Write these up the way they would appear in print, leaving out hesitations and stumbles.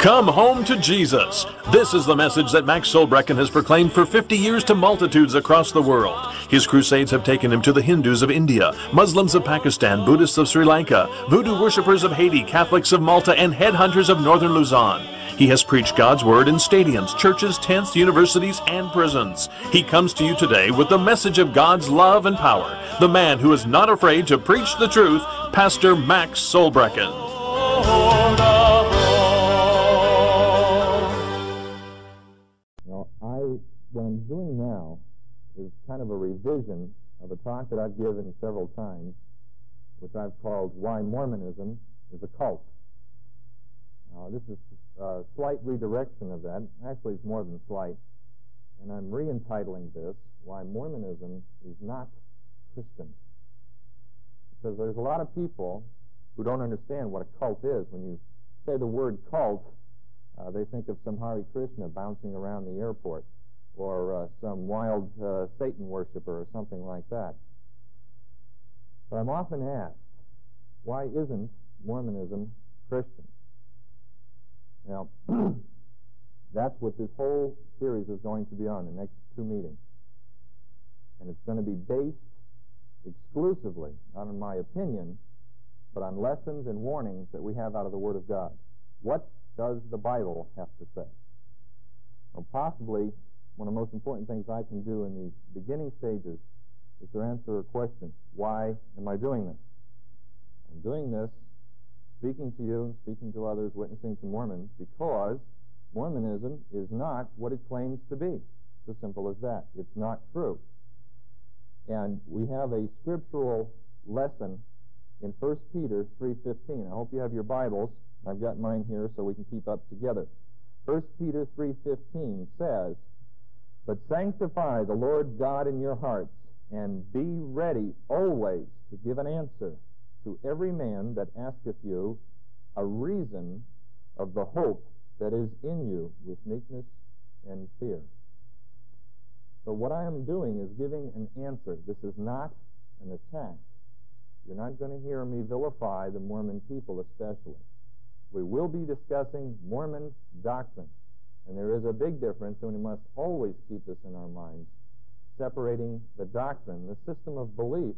Come home to Jesus. This is the message that Max Solbrekken has proclaimed for 50 years to multitudes across the world. His crusades have taken him to the Hindus of India, Muslims of Pakistan, Buddhists of Sri Lanka, voodoo worshippers of Haiti, Catholics of Malta, and headhunters of northern Luzon. He has preached God's Word in stadiums, churches, tents, universities, and prisons. He comes to you today with the message of God's love and power. The man who is not afraid to preach the truth, Pastor Max Solbrekken. Now, what I'm doing now is kind of a revision of a talk that I've given several times, which I've called Why Mormonism is a Cult. Now, this is a slight redirection of that. Actually, it's more than slight. And I'm re-entitling this, Why Mormonism is Not Christian. Because there's a lot of people who don't understand what a cult is. When you say the word cult, they think of some Hare Krishna bouncing around the airport, or some wild Satan worshiper or something like that. But I'm often asked, why isn't Mormonism Christian? Now, that's what this whole series is going to be on, the next two meetings. And it's going to be based exclusively, not on my opinion, but on lessons and warnings that we have out of the Word of God. What does the Bible have to say? Well, possibly one of the most important things I can do in these beginning stages is to answer a question. Why am I doing this? I'm doing this speaking to you, speaking to others, witnessing to Mormons, because Mormonism is not what it claims to be. It's as simple as that. It's not true. And we have a scriptural lesson in 1 Peter 3:15. I hope you have your Bibles. I've got mine here so we can keep up together. 1 Peter 3:15 says, "But sanctify the Lord God in your hearts, and be ready always to give an answer to every man that asketh you a reason of the hope that is in you with meekness and fear." So what I am doing is giving an answer. This is not an attack. You're not going to hear me vilify the Mormon people especially. We will be discussing Mormon doctrine. And there is a big difference, and we must always keep this in our minds, separating the doctrine, the system of belief,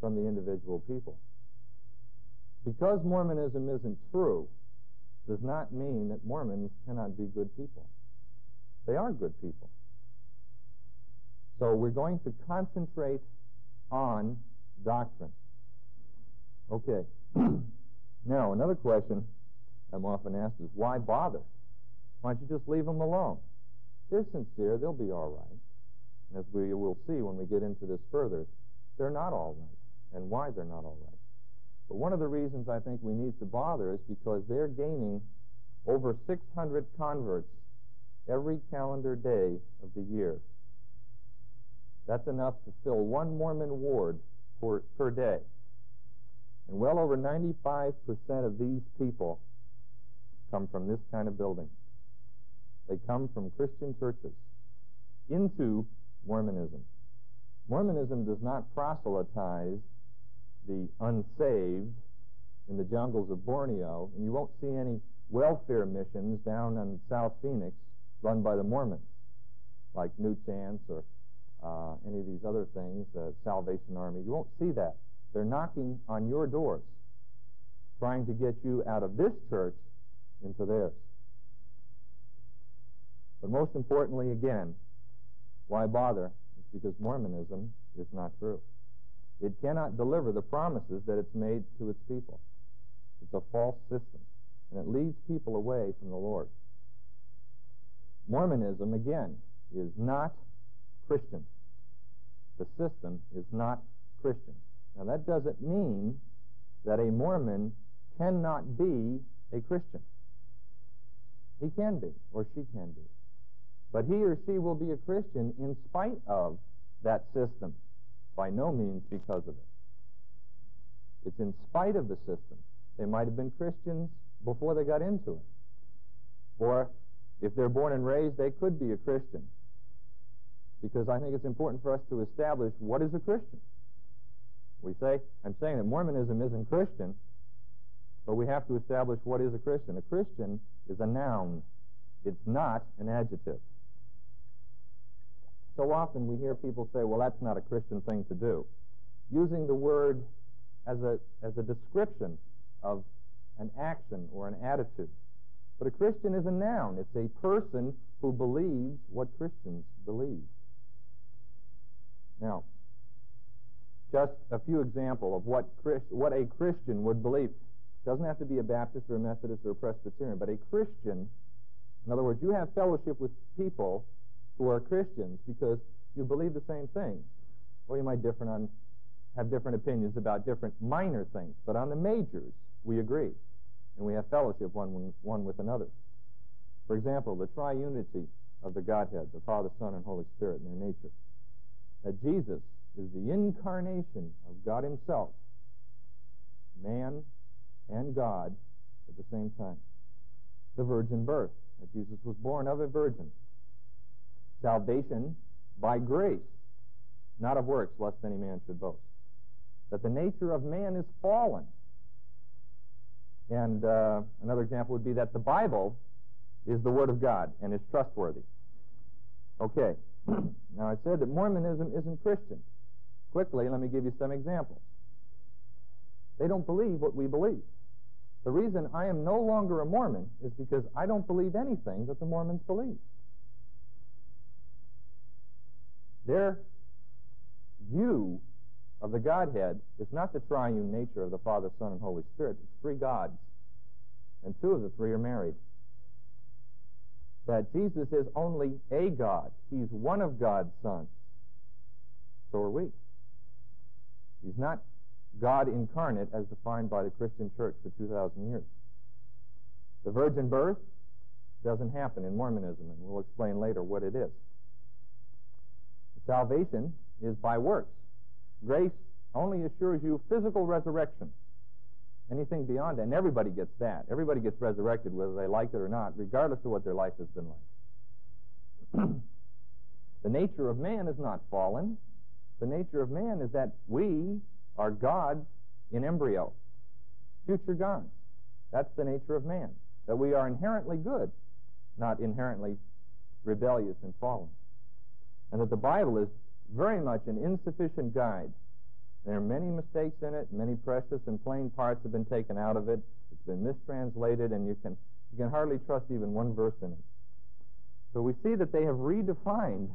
from the individual people. Because Mormonism isn't true does not mean that Mormons cannot be good people. They are good people. So we're going to concentrate on doctrine. Okay. Now, another question I'm often asked is, why bother? Why don't you just leave them alone? They're sincere. They'll be all right. And as we will see when we get into this further, they're not all right, and why they're not all right. But one of the reasons I think we need to bother is because they're gaining over 600 converts every calendar day of the year. That's enough to fill one Mormon ward per day. And well over 95% of these people come from this kind of building. They come from Christian churches into Mormonism. Mormonism does not proselytize the unsaved in the jungles of Borneo, and you won't see any welfare missions down in South Phoenix run by the Mormons, like New Chance or any of these other things, the Salvation Army. You won't see that. They're knocking on your doors, trying to get you out of this church into theirs. But most importantly, again, why bother? Because Mormonism is not true. It cannot deliver the promises that it's made to its people. It's a false system, and it leads people away from the Lord. Mormonism, again, is not Christian. The system is not Christian. Now, that doesn't mean that a Mormon cannot be a Christian. He can be, or she can be. But he or she will be a Christian in spite of that system, by no means because of it. It's in spite of the system. They might have been Christians before they got into it. Or if they're born and raised, they could be a Christian. Because I think it's important for us to establish what is a Christian. We say, I'm saying that Mormonism isn't Christian, but we have to establish what is a Christian. A Christian is a noun. It's not an adjective. So often we hear people say, well, that's not a Christian thing to do. Using the word as a description of an action or an attitude. But a Christian is a noun. It's a person who believes what Christians believe. Now, just a few examples of what a Christian would believe. It doesn't have to be a Baptist or a Methodist or a Presbyterian, but a Christian, in other words, you have fellowship with people who are Christians because you believe the same things. Or you might have different opinions about different minor things, but on the majors, we agree, and we have fellowship one with another. For example, the triunity of the Godhead, the Father, Son, and Holy Spirit in their nature. That Jesus is the incarnation of God himself, man and God at the same time. The virgin birth, that Jesus was born of a virgin. Salvation by grace, not of works, lest any man should boast. That the nature of man is fallen. And another example would be that the Bible is the Word of God and is trustworthy. Okay, now I said that Mormonism isn't Christian. Quickly, let me give you some examples. They don't believe what we believe. The reason I am no longer a Mormon is because I don't believe anything that the Mormons believe. Their view of the Godhead is not the triune nature of the Father, Son, and Holy Spirit. It's three gods, and two of the three are married. That Jesus is only a God. He's one of God's sons. So are we. He's not God incarnate as defined by the Christian church for 2,000 years. The virgin birth doesn't happen in Mormonism, and we'll explain later what it is. Salvation is by works. Grace only assures you physical resurrection. Anything beyond that, and everybody gets that. Everybody gets resurrected whether they like it or not, regardless of what their life has been like. The nature of man is not fallen. The nature of man is that we are gods in embryo, future gods. That's the nature of man, that we are inherently good, not inherently rebellious and fallen. And that the Bible is very much an insufficient guide. There are many mistakes in it, many precious and plain parts have been taken out of it, it's been mistranslated, and you can hardly trust even one verse in it. So we see that they have redefined,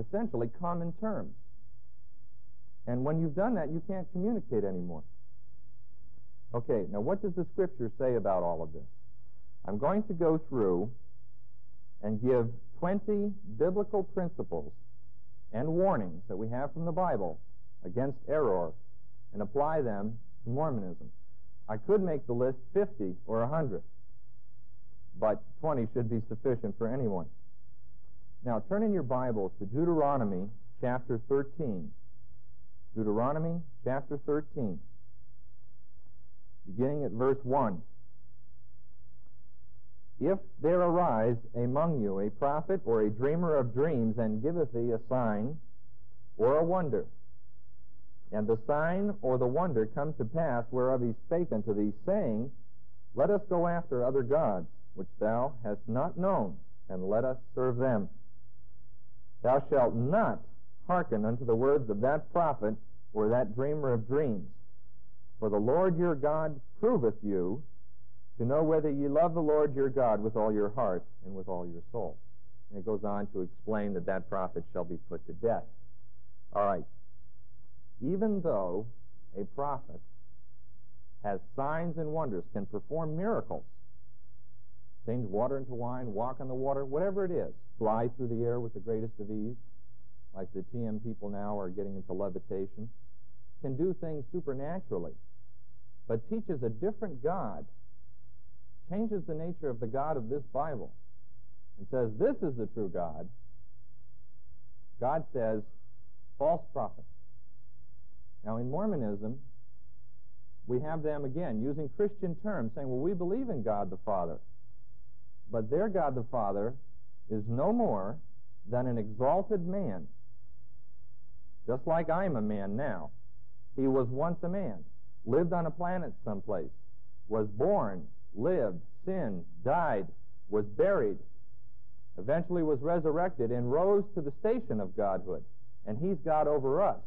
essentially, common terms. And when you've done that, you can't communicate anymore. Okay, now what does the Scripture say about all of this? I'm going to go through and give 20 biblical principles and warnings that we have from the Bible against error and apply them to Mormonism. I could make the list 50 or 100, but 20 should be sufficient for anyone. Now, turn in your Bibles to Deuteronomy chapter 13. Deuteronomy chapter 13, beginning at verse 1. If there arise among you a prophet or a dreamer of dreams, and giveth thee a sign or a wonder, and the sign or the wonder come to pass whereof he spake unto thee, saying, Let us go after other gods, which thou hast not known, and let us serve them. Thou shalt not hearken unto the words of that prophet or that dreamer of dreams. For the Lord your God proveth you to know whether ye love the Lord your God with all your heart and with all your soul. And it goes on to explain that that prophet shall be put to death. All right. Even though a prophet has signs and wonders, can perform miracles, change water into wine, walk on the water, whatever it is, fly through the air with the greatest of ease, like the TM people now are getting into levitation, can do things supernaturally, but teaches a different God, changes the nature of the God of this Bible, and says, this is the true God. God says, false prophet. Now, in Mormonism, we have them, again, using Christian terms, saying, well, we believe in God the Father, but their God the Father is no more than an exalted man. Just like I'm a man now. He was once a man, lived on a planet someplace, was born, lived, sin, died, was buried, eventually was resurrected, and rose to the station of godhood. And he's God over us.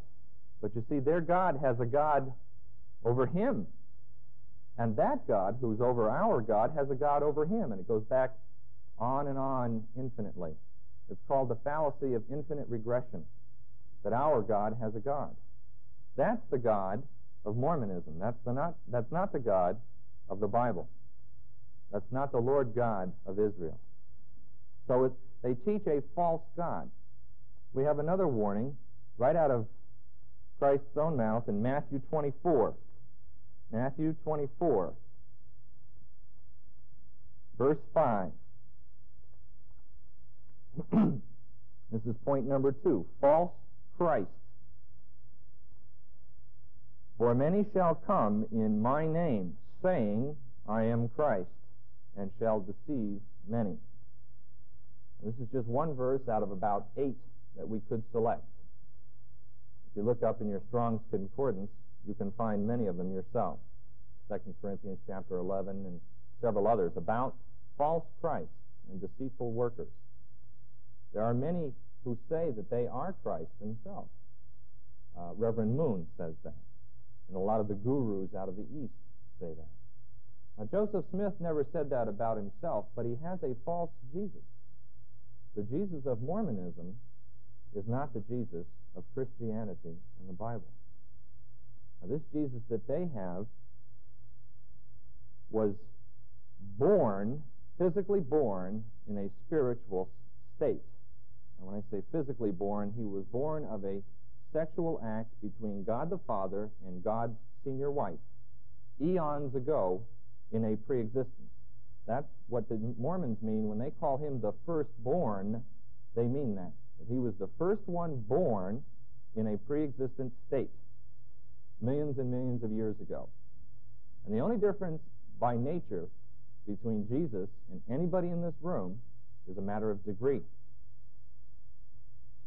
But you see, their God has a God over him. And that God, who's over our God, has a God over him. And it goes back on and on infinitely. It's called the fallacy of infinite regression, that our God has a God. That's the God of Mormonism. That's not the God of the Bible. That's not the Lord God of Israel. So they teach a false God. We have another warning right out of Christ's own mouth in Matthew 24. Matthew 24, verse 5. This is point number 2, false Christ. For many shall come in my name, saying, I am Christ, and shall deceive many. This is just one verse out of about 8 that we could select. If you look up in your Strong's Concordance, you can find many of them yourself. 2 Corinthians chapter 11 and several others about false Christs and deceitful workers. There are many who say that they are Christ themselves. Reverend Moon says that. And a lot of the gurus out of the East say that. Now, Joseph Smith never said that about himself, but he has a false Jesus. The Jesus of Mormonism is not the Jesus of Christianity and the Bible. Now, this Jesus that they have was born, physically born, in a spiritual state. And when I say physically born, he was born of a sexual act between God the Father and God's senior wife, eons ago, in a pre-existence. That's what the Mormons mean when they call him the firstborn. They mean that he was the first one born in a pre-existent state, millions and millions of years ago. And the only difference by nature between Jesus and anybody in this room is a matter of degree.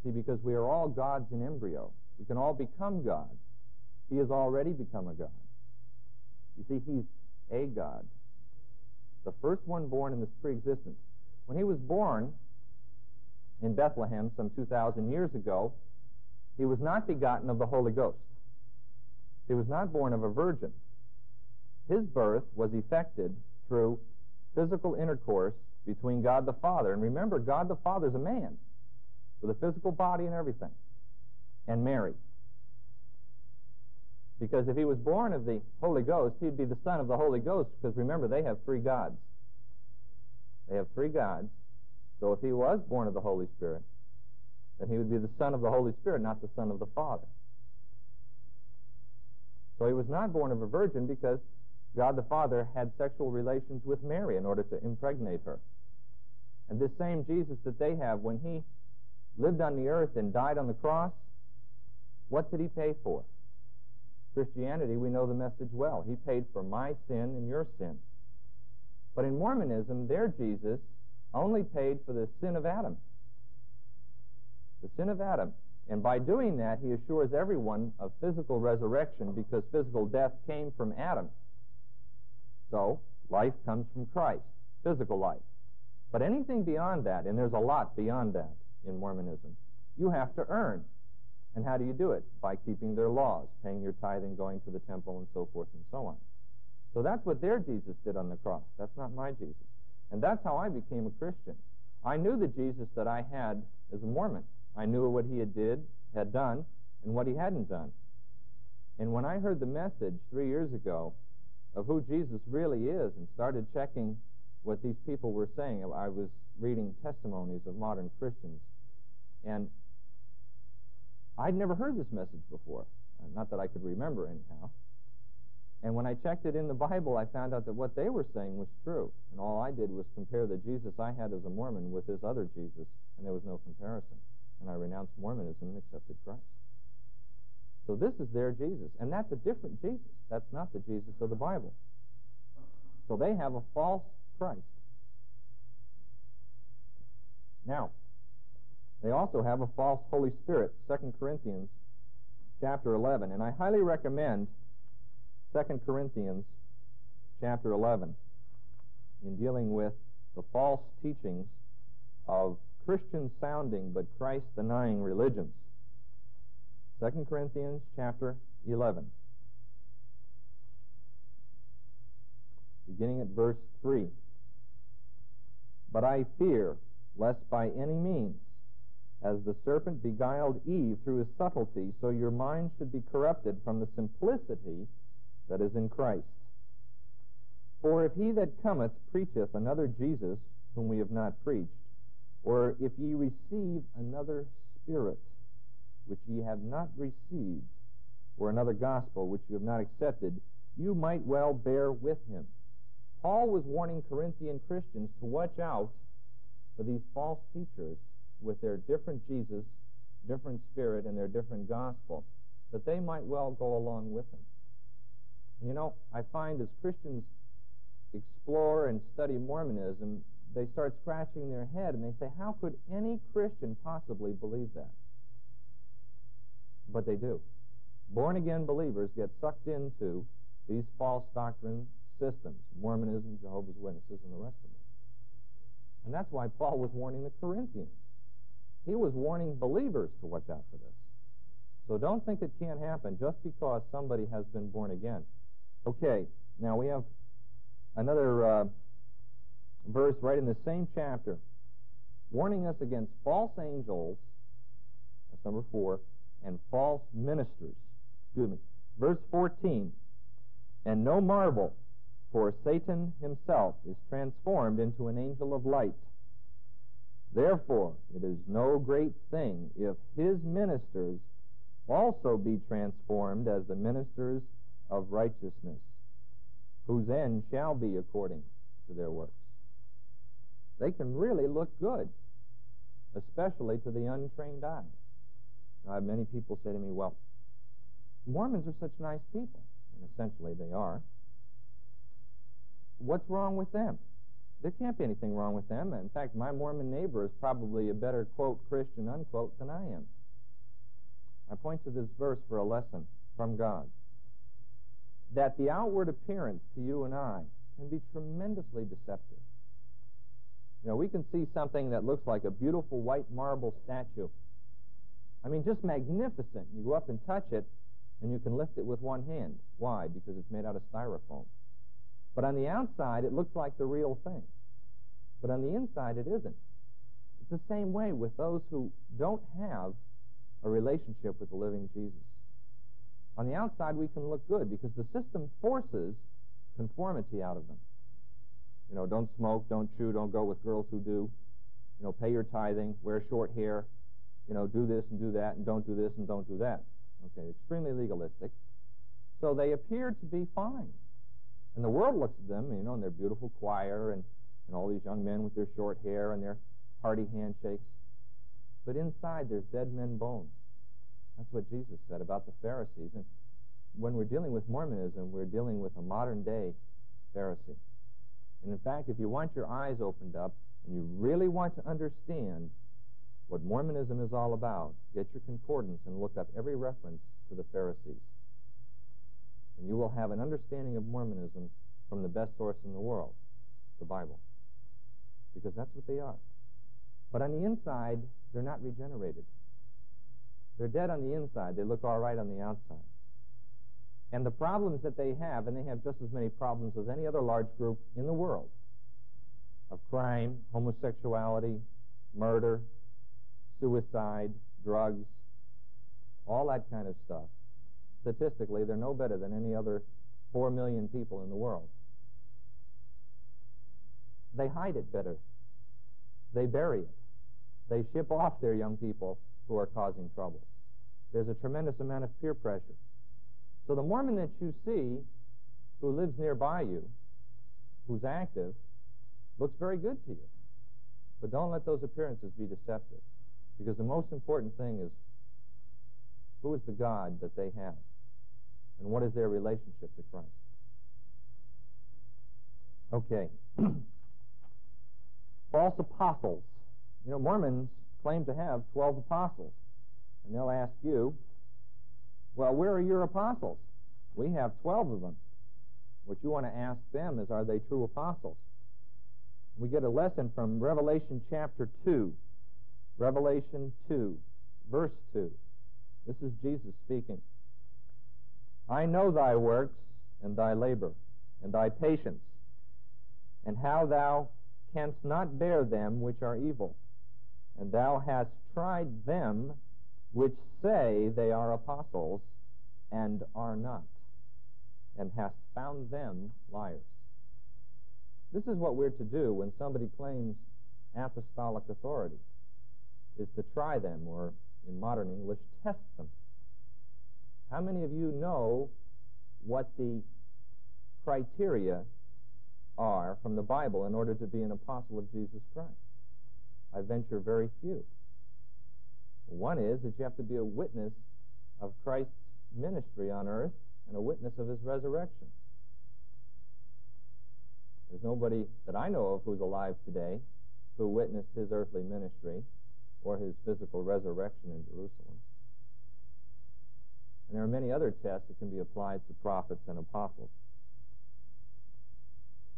See, because we are all gods in embryo. We can all become gods. He has already become a god. You see, he's a god, the first one born in this pre-existence. When he was born in Bethlehem some 2,000 years ago, he was not begotten of the Holy Ghost. He was not born of a virgin. His birth was effected through physical intercourse between God the Father. And remember, God the Father is a man, with a physical body and everything, and Mary. Because if he was born of the Holy Ghost, he'd be the son of the Holy Ghost, because remember, they have 3 gods. They have 3 gods, so if he was born of the Holy Spirit, then he would be the son of the Holy Spirit, not the son of the Father. So he was not born of a virgin because God the Father had sexual relations with Mary in order to impregnate her. And this same Jesus that they have, when he lived on the earth and died on the cross, what did he pay for? Christianity, we know the message well. He paid for my sin and your sin. But in Mormonism, their Jesus only paid for the sin of Adam. The sin of Adam. And by doing that, he assures everyone of physical resurrection, because physical death came from Adam. So, life comes from Christ, physical life. But anything beyond that, and there's a lot beyond that, in Mormonism, you have to earn. And how do you do it? By keeping their laws, paying your tithing, going to the temple, and so forth and so on. So that's what their Jesus did on the cross. That's not my Jesus. And that's how I became a Christian. I knew the Jesus that I had as a Mormon. I knew what he had done, and what he hadn't done. And when I heard the message 3 years ago of who Jesus really is, and started checking what these people were saying, I was reading testimonies of modern Christians, and I'd never heard this message before, not that I could remember anyhow. And when I checked it in the Bible, I found out that what they were saying was true, and all I did was compare the Jesus I had as a Mormon with this other Jesus, and there was no comparison, and I renounced Mormonism and accepted Christ. So this is their Jesus, and that's a different Jesus. That's not the Jesus of the Bible. So they have a false Christ. Now, they also have a false Holy Spirit, 2 Corinthians chapter 11. And I highly recommend 2 Corinthians chapter 11. in dealing with the false teachings of Christian-sounding but Christ-denying religions. 2 Corinthians chapter 11, beginning at verse 3. But I fear, lest by any means, as the serpent beguiled Eve through his subtlety, so your mind should be corrupted from the simplicity that is in Christ. For if he that cometh preacheth another Jesus, whom we have not preached, or if ye receive another spirit, which ye have not received, or another gospel which you have not accepted, you might well bear with him. Paul was warning Corinthian Christians to watch out for these false teachers with their different Jesus, different spirit, and their different gospel, that they might well go along with them. And you know, I find as Christians explore and study Mormonism, they start scratching their head and they say, how could any Christian possibly believe that? But they do. Born-again believers get sucked into these false doctrine systems, Mormonism, Jehovah's Witnesses, and the rest of them. And that's why Paul was warning the Corinthians. He was warning believers to watch out for this. So don't think it can't happen just because somebody has been born again. Okay, now we have another verse right in the same chapter, warning us against false angels, that's number 4, and false ministers. Excuse me. Verse 14, and no marvel, for Satan himself is transformed into an angel of light. Therefore, it is no great thing if his ministers also be transformed as the ministers of righteousness, whose end shall be according to their works. They can really look good, especially to the untrained eye. I have many people say to me, well, Mormons are such nice people, and essentially they are. What's wrong with them? There can't be anything wrong with them. In fact, my Mormon neighbor is probably a better, quote, Christian, unquote, than I am. I point to this verse for a lesson from God, that the outward appearance to you and I can be tremendously deceptive. You know, we can see something that looks like a beautiful white marble statue. I mean, just magnificent. You go up and touch it, and you can lift it with one hand. Why? Because it's made out of styrofoam. But on the outside, it looks like the real thing. But on the inside, it isn't. It's the same way with those who don't have a relationship with the living Jesus. On the outside, we can look good because the system forces conformity out of them. You know, don't smoke, don't chew, don't go with girls who do. You know, pay your tithing, wear short hair. You know, do this and do that, and don't do this and don't do that. Okay, extremely legalistic. So they appear to be fine. And the world looks at them, you know, in their beautiful choir and all these young men with their short hair and their hearty handshakes. But inside there's dead men bones. That's what Jesus said about the Pharisees. And when we're dealing with Mormonism, we're dealing with a modern-day Pharisee. And in fact, if you want your eyes opened up and you really want to understand what Mormonism is all about, get your concordance and look up every reference to the Pharisees. And you will have an understanding of Mormonism from the best source in the world, the Bible, because that's what they are. But on the inside, they're not regenerated. They're dead on the inside. They look all right on the outside. And the problems that they have, and they have just as many problems as any other large group in the world, of crime, homosexuality, murder, suicide, drugs, all that kind of stuff. Statistically, they're no better than any other 4 million people in the world. They hide it better. They bury it. They ship off their young people who are causing trouble. There's a tremendous amount of peer pressure. So the Mormon that you see who lives nearby you, who's active, looks very good to you. But don't let those appearances be deceptive, because the most important thing is, who is the God that they have? And what is their relationship to Christ? Okay. False apostles. You know, Mormons claim to have 12 apostles. And they'll ask you, well, where are your apostles? We have 12 of them. What you want to ask them is, are they true apostles? We get a lesson from Revelation chapter 2. Revelation 2, verse 2. This is Jesus speaking. I know thy works and thy labor and thy patience, and how thou canst not bear them which are evil, and thou hast tried them which say they are apostles and are not, and hast found them liars. This is what we're to do when somebody claims apostolic authority, is to try them, or in modern English, test them. How many of you know what the criteria are from the Bible in order to be an apostle of Jesus Christ? I venture very few. One is that you have to be a witness of Christ's ministry on earth and a witness of his resurrection. There's nobody that I know of who's alive today who witnessed his earthly ministry or his physical resurrection in Jerusalem. And there are many other tests that can be applied to prophets and apostles.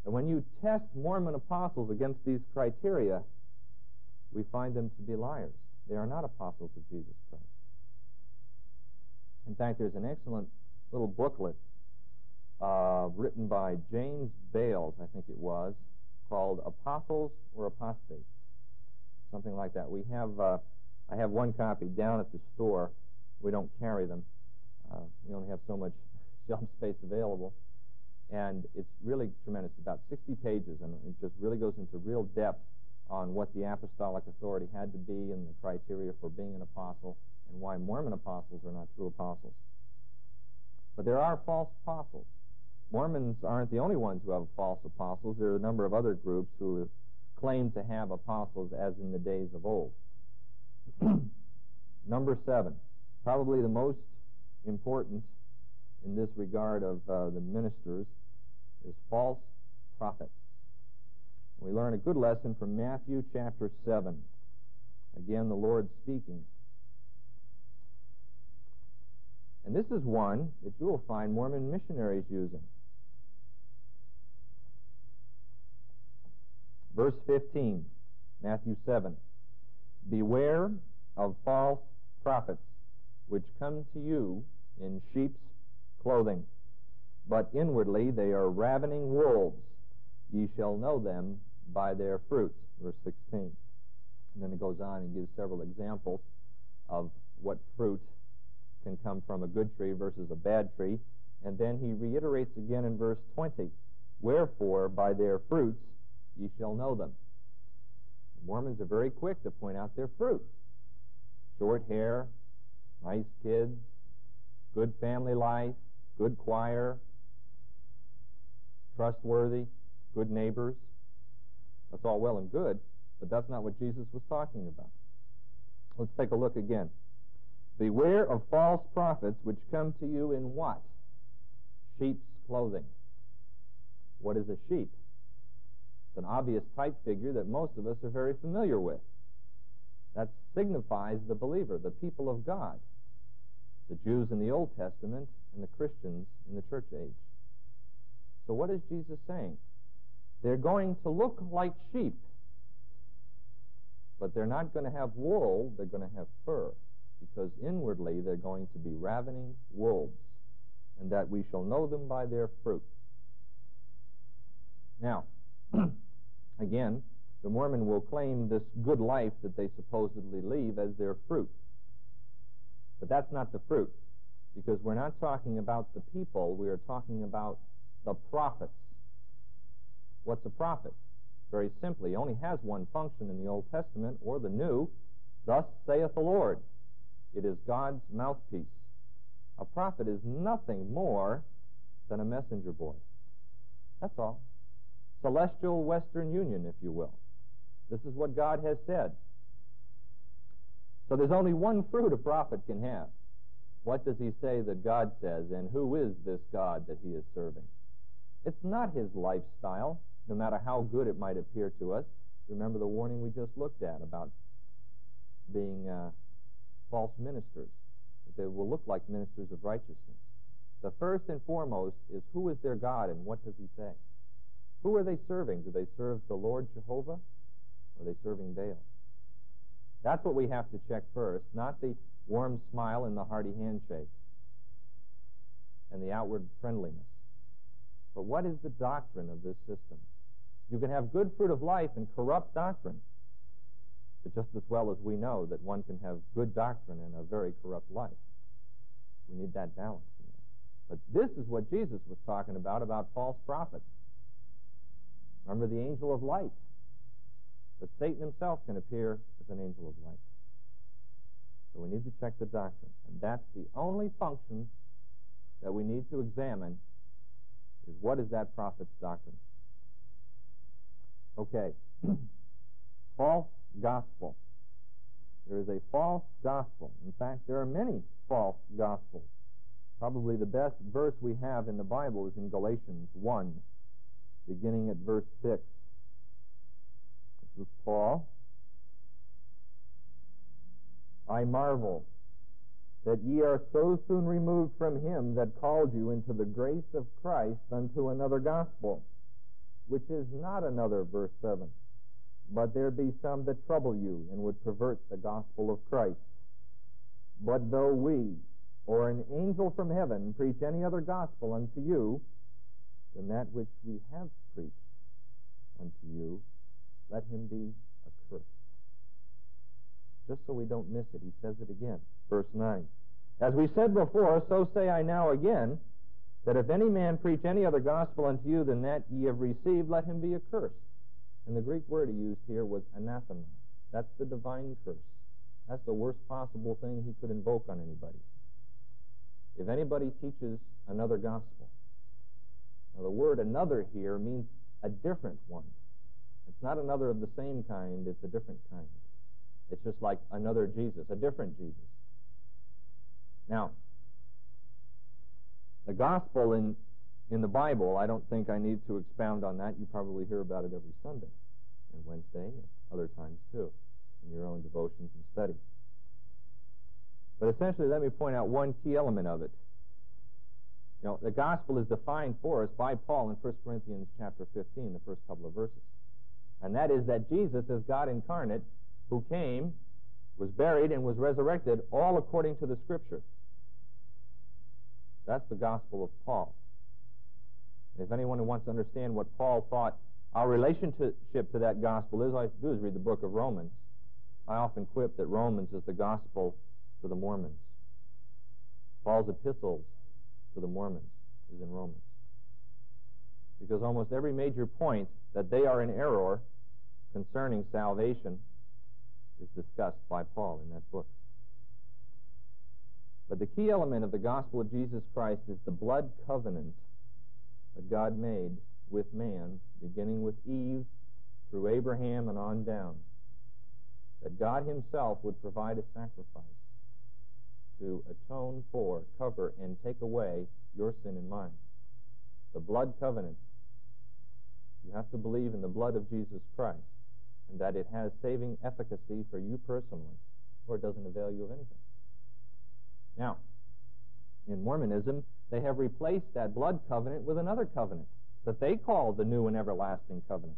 And when you test Mormon apostles against these criteria, we find them to be liars. They are not apostles of Jesus Christ. In fact, there's an excellent little booklet written by James Bales, I think it was, called Apostles or Apostates, something like that. We have, I have one copy down at the store. We don't carry them. We only have so much shelf space available. And it's really tremendous. It's about 60 pages, and it just really goes into real depth on what the apostolic authority had to be and the criteria for being an apostle and why Mormon apostles are not true apostles. But there are false apostles. Mormons aren't the only ones who have false apostles. There are a number of other groups who claim to have apostles as in the days of old. Number 7, probably the most important in this regard of the ministers, is false prophets. We learn a good lesson from Matthew chapter 7. Again, the Lord speaking. And this is one that you will find Mormon missionaries using. Verse 15, Matthew 7. Beware of false prophets, which come to you in sheep's clothing, but inwardly they are ravening wolves. Ye shall know them by their fruits. Verse 16. And then it goes on and gives several examples of what fruit can come from a good tree versus a bad tree. And then he reiterates again in verse 20, wherefore by their fruits ye shall know them. The Mormons are very quick to point out their fruit. Short hair, nice kids, good family life, good choir, trustworthy, good neighbors. That's all well and good, but that's not what Jesus was talking about. Let's take a look again. Beware of false prophets which come to you in what? Sheep's clothing. What is a sheep? It's an obvious type figure that most of us are very familiar with. That signifies the believer, the people of God, the Jews in the Old Testament and the Christians in the church age. So what is Jesus saying? They're going to look like sheep, but they're not going to have wool, they're going to have fur, because inwardly they're going to be ravening wolves, and that we shall know them by their fruit. Now, again, the Mormon will claim this good life that they supposedly live as their fruit. But that's not the fruit, because we're not talking about the people, we are talking about the prophets. What's a prophet? Very simply, he only has one function in the Old Testament or the New. Thus saith the Lord. It is God's mouthpiece. A prophet is nothing more than a messenger boy. That's all. Celestial Western Union, if you will. This is what God has said. So there's only one fruit a prophet can have. What does he say that God says, and who is this God that he is serving? It's not his lifestyle, no matter how good it might appear to us. Remember the warning we just looked at about being false ministers, that they will look like ministers of righteousness. The first and foremost is who is their God and what does he say? Who are they serving? Do they serve the Lord Jehovah, or are they serving Baal? That's what we have to check first, not the warm smile and the hearty handshake and the outward friendliness. But what is the doctrine of this system? You can have good fruit of life and corrupt doctrine, but just as well as we know that one can have good doctrine and a very corrupt life. We need that balance in that. But this is what Jesus was talking about false prophets. Remember the angel of light, that Satan himself can appear as an angel of light. So we need to check the doctrine, and that's the only function that we need to examine, is what is that prophet's doctrine. Okay, false gospel. There is a false gospel. In fact, there are many false gospels. Probably the best verse we have in the Bible is in Galatians 1, beginning at verse 6. This is Paul. I marvel that ye are so soon removed from him that called you into the grace of Christ unto another gospel, which is not another, verse 7, but there be some that trouble you and would pervert the gospel of Christ. But though we, or an angel from heaven, preach any other gospel unto you than that which we have preached unto you, let him be accursed. Just so we don't miss it, he says it again. Verse 9. As we said before, so say I now again, that if any man preach any other gospel unto you than that ye have received, let him be accursed. And the Greek word he used here was anathema. That's the divine curse. That's the worst possible thing he could invoke on anybody. If anybody teaches another gospel. Now the word another here means a different one. It's not another of the same kind, it's a different kind. It's just like another Jesus, a different Jesus. Now, the gospel in the Bible, I don't think I need to expound on that. You probably hear about it every Sunday and Wednesday and other times too, in your own devotions and study. But essentially, let me point out one key element of it. You know, the gospel is defined for us by Paul in 1 Corinthians chapter 15, the first couple of verses. And that is that Jesus is God incarnate, who came, was buried, and was resurrected, all according to the Scripture. That's the gospel of Paul. And if anyone who wants to understand what Paul thought our relationship to that gospel is, all I have to do is read the book of Romans. I often quip that Romans is the gospel to the Mormons. Paul's epistles to the Mormons is in Romans. Because almost every major point that they are in error concerning salvation is discussed by Paul in that book. But the key element of the gospel of Jesus Christ is the blood covenant that God made with man, beginning with Eve, through Abraham and on down, that God himself would provide a sacrifice to atone for, cover, and take away your sin and mine. The blood covenant. You have to believe in the blood of Jesus Christ and that it has saving efficacy for you personally, or it doesn't avail you of anything. Now, in Mormonism, they have replaced that blood covenant with another covenant that they call the new and everlasting covenant.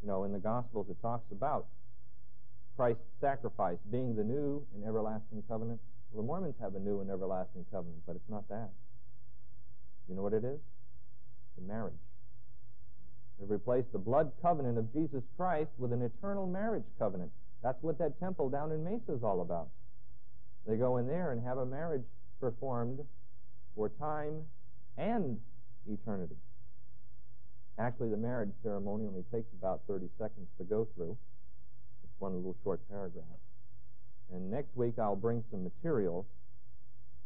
You know, in the Gospels it talks about Christ's sacrifice being the new and everlasting covenant. Well, the Mormons have a new and everlasting covenant, but it's not that. You know what it is? The marriage. They've replaced the blood covenant of Jesus Christ with an eternal marriage covenant. That's what that temple down in Mesa is all about. They go in there and have a marriage performed for time and eternity. Actually, the marriage ceremony only takes about 30 seconds to go through. It's one little short paragraph. And next week I'll bring some materials,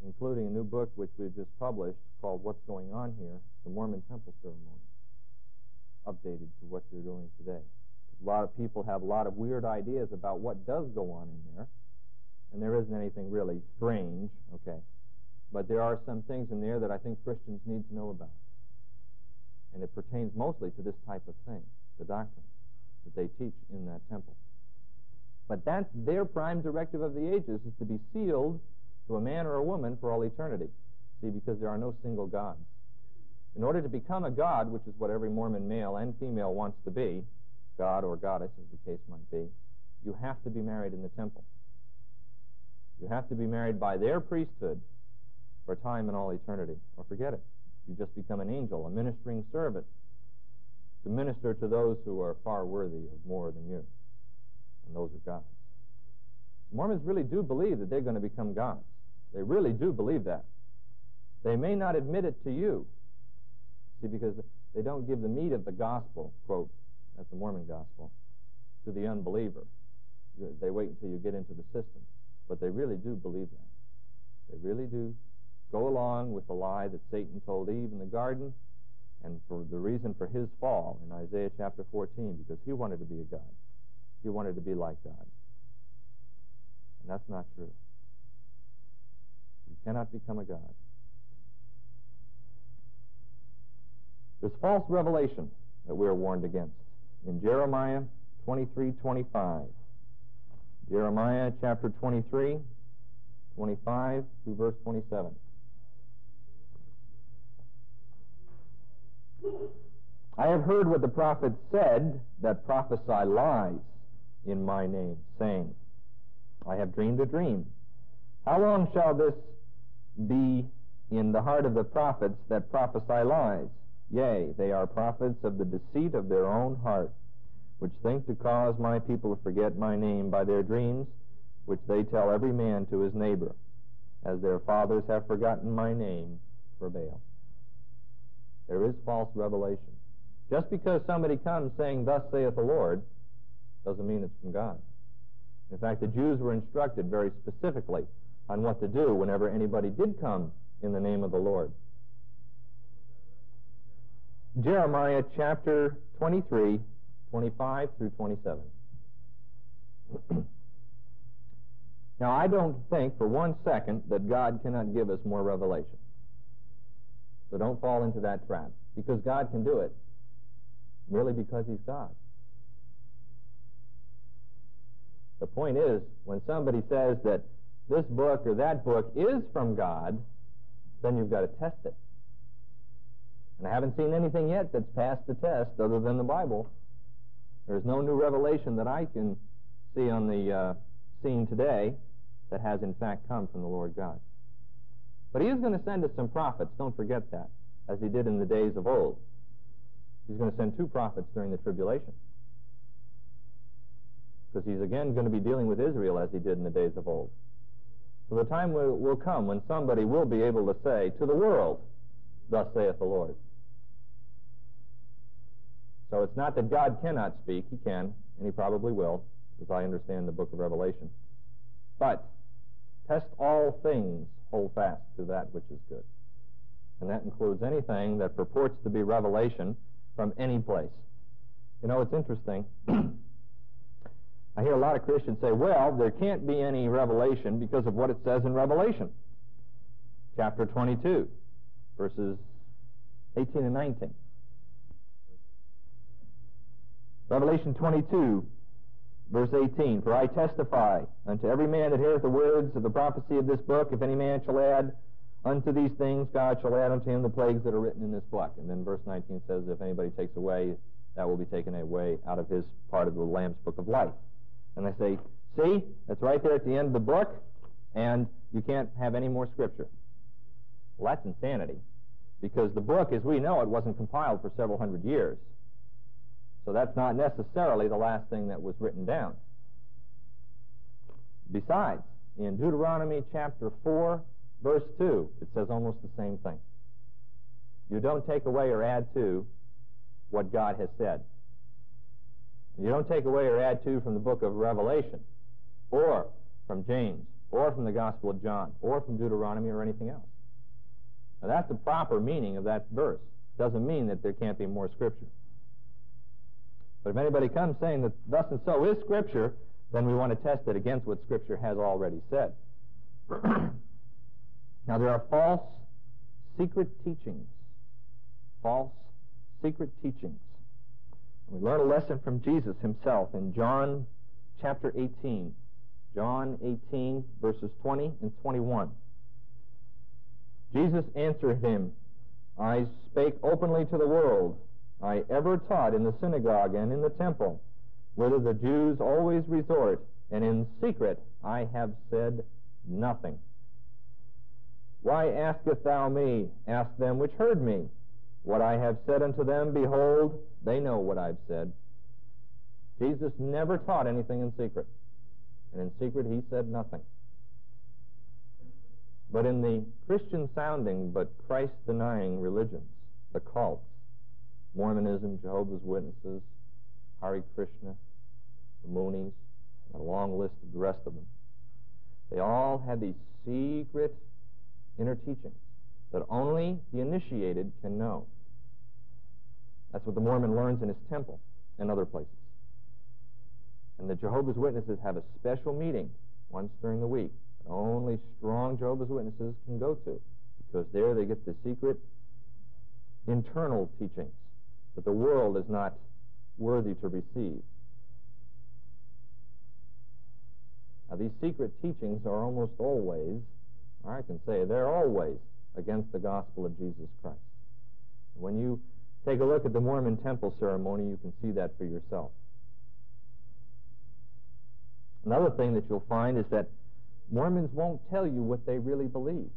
including a new book which we've just published called What's Going On Here? The Mormon Temple Ceremony, updated to what they're doing today. A lot of people have a lot of weird ideas about what does go on in there, and there isn't anything really strange, okay? But there are some things in there that I think Christians need to know about, and it pertains mostly to this type of thing, the doctrine that they teach in that temple. But that's their prime directive of the ages, is to be sealed to a man or a woman for all eternity. See, because there are no single gods. In order to become a god, which is what every Mormon male and female wants to be, god or goddess as the case might be, you have to be married in the temple. You have to be married by their priesthood for time and all eternity, or forget it. You just become an angel, a ministering servant, to minister to those who are far worthy of more than you, and those are gods. Mormons really do believe that they're going to become gods. They really do believe that. They may not admit it to you, see, because they don't give the meat of the gospel, quote, that's the Mormon gospel, to the unbeliever. They wait until you get into the system. But they really do believe that. They really do go along with the lie that Satan told Eve in the garden, and for the reason for his fall in Isaiah chapter 14, because he wanted to be a god. He wanted to be like God. And that's not true. You cannot become a god. There's false revelation that we are warned against. In Jeremiah 23:25, Jeremiah chapter 23:25 through verse 27. I have heard what the prophets said that prophesy lies in my name, saying, I have dreamed a dream. How long shall this be in the heart of the prophets that prophesy lies? Yea, they are prophets of the deceit of their own heart, which think to cause my people to forget my name by their dreams, which they tell every man to his neighbor, as their fathers have forgotten my name for Baal. There is false revelation. Just because somebody comes saying, thus saith the Lord, doesn't mean it's from God. In fact, the Jews were instructed very specifically on what to do whenever anybody did come in the name of the Lord. Jeremiah chapter 23:25 through 27. Now, I don't think for one second that God cannot give us more revelation. So don't fall into that trap, because God can do it, merely because he's God. The point is, when somebody says that this book or that book is from God, then you've got to test it. And I haven't seen anything yet that's passed the test other than the Bible. There's no new revelation that I can see on the scene today that has in fact come from the Lord God. But he is going to send us some prophets, don't forget that, as he did in the days of old. He's going to send two prophets during the tribulation, because he's again going to be dealing with Israel as he did in the days of old. So the time will come when somebody will be able to say to the world, thus saith the Lord. So it's not that God cannot speak. He can, and he probably will, as I understand the book of Revelation. But test all things, hold fast to that which is good. And that includes anything that purports to be revelation from any place. You know, it's interesting. I hear a lot of Christians say, well, there can't be any revelation because of what it says in Revelation, chapter 22, verses 18 and 19. Revelation 22, verse 18, for I testify unto every man that heareth the words of the prophecy of this book, if any man shall add unto these things, God shall add unto him the plagues that are written in this book. And then verse 19 says, if anybody takes away, that will be taken away out of his part of the Lamb's book of life. And I say, see, that's right there at the end of the book, and you can't have any more scripture. Well, that's insanity, because the book, as we know it, wasn't compiled for several hundred years. So that's not necessarily the last thing that was written down. Besides, in Deuteronomy chapter 4, verse 2, it says almost the same thing. You don't take away or add to what God has said. You don't take away or add to from the book of Revelation, or from James, or from the Gospel of John, or from Deuteronomy, or anything else. Now, that's the proper meaning of that verse. Doesn't mean that there can't be more scripture. But if anybody comes saying that thus and so is scripture, then we want to test it against what scripture has already said. Now, there are false secret teachings. False secret teachings. We learn a lesson from Jesus himself in John chapter 18. John 18, verses 20 and 21. Jesus answered him, I spake openly to the world. I ever taught in the synagogue and in the temple, whither the Jews always resort, and in secret I have said nothing. Why askest thou me? Ask them which heard me. What I have said unto them, behold, they know what I've said. Jesus never taught anything in secret, and in secret he said nothing. But in the Christian-sounding but Christ-denying religions, the cults, Mormonism, Jehovah's Witnesses, Hare Krishna, the Moonies, and a long list of the rest of them, they all had these secret inner teachings that only the initiated can know. That's what the Mormon learns in his temple and other places. And the Jehovah's Witnesses have a special meeting once during the week that only strong Jehovah's Witnesses can go to, because there they get the secret internal teachings that the world is not worthy to receive. Now, these secret teachings are almost always, or I can say they're always, against the gospel of Jesus Christ. When you take a look at the Mormon temple ceremony, you can see that for yourself. Another thing that you'll find is that Mormons won't tell you what they really believe.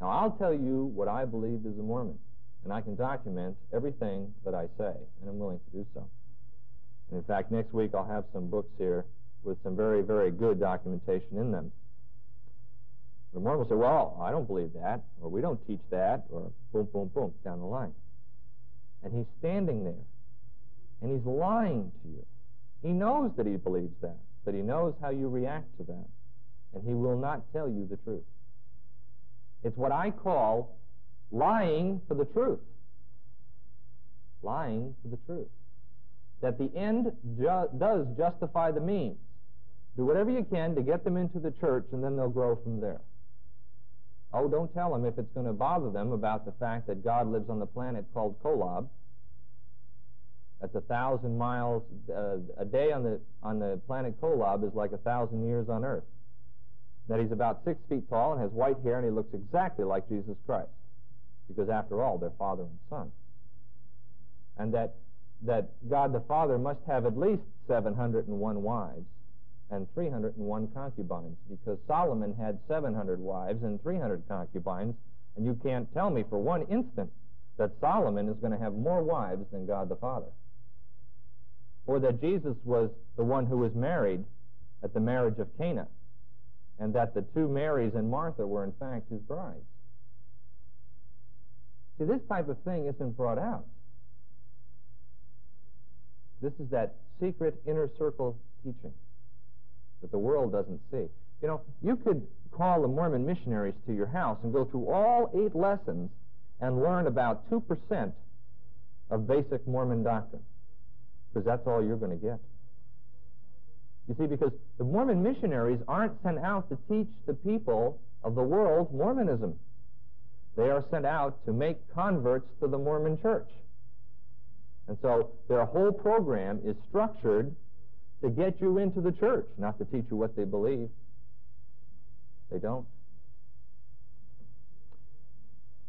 Now, I'll tell you what I believe as a Mormon, and I can document everything that I say, and I'm willing to do so. And in fact, next week I'll have some books here with some very, very good documentation in them. The Mormon will say, well, I don't believe that, or we don't teach that, or boom, boom, boom, down the line. And he's standing there, and he's lying to you. He knows that he believes that, but he knows how you react to that, and he will not tell you the truth. It's what I call lying for the truth. Lying for the truth. That the end does justify the means. Do whatever you can to get them into the church, and then they'll grow from there. Oh, don't tell them if it's going to bother them about the fact that God lives on the planet called Kolob. That's 1,000 miles, a day on the planet Kolob is like 1,000 years on Earth. That he's about 6 feet tall and has white hair, and he looks exactly like Jesus Christ, because after all, they're father and son. And that God the Father must have at least 701 wives and 301 concubines, because Solomon had 700 wives and 300 concubines, and you can't tell me for one instant that Solomon is going to have more wives than God the Father, or that Jesus was the one who was married at the marriage of Cana, and that the two Marys and Martha were in fact his brides. See, this type of thing isn't brought out. This is that secret inner circle teaching that the world doesn't see. You know, you could call the Mormon missionaries to your house and go through all 8 lessons and learn about 2% of basic Mormon doctrine, because that's all you're going to get. You see, because the Mormon missionaries aren't sent out to teach the people of the world Mormonism. They are sent out to make converts to the Mormon church. And so their whole program is structured to get you into the church, not to teach you what they believe. They don't.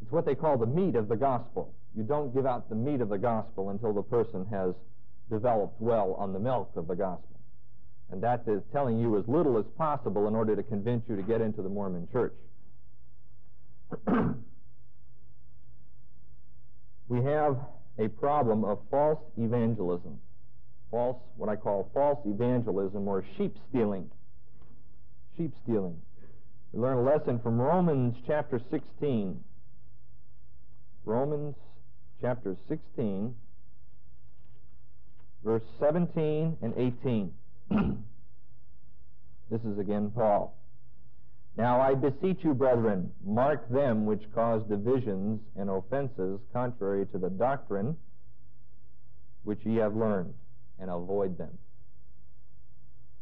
It's what they call the meat of the gospel. You don't give out the meat of the gospel until the person has developed well on the milk of the gospel. And that is telling you as little as possible in order to convince you to get into the Mormon church. We have a problem of false evangelism. What I call false evangelism, or sheep stealing. Sheep stealing. We learn a lesson from Romans chapter 16. Romans chapter 16, verse 17 and 18. This is again Paul. Now I beseech you, brethren, mark them which cause divisions and offenses contrary to the doctrine which ye have learned, and avoid them.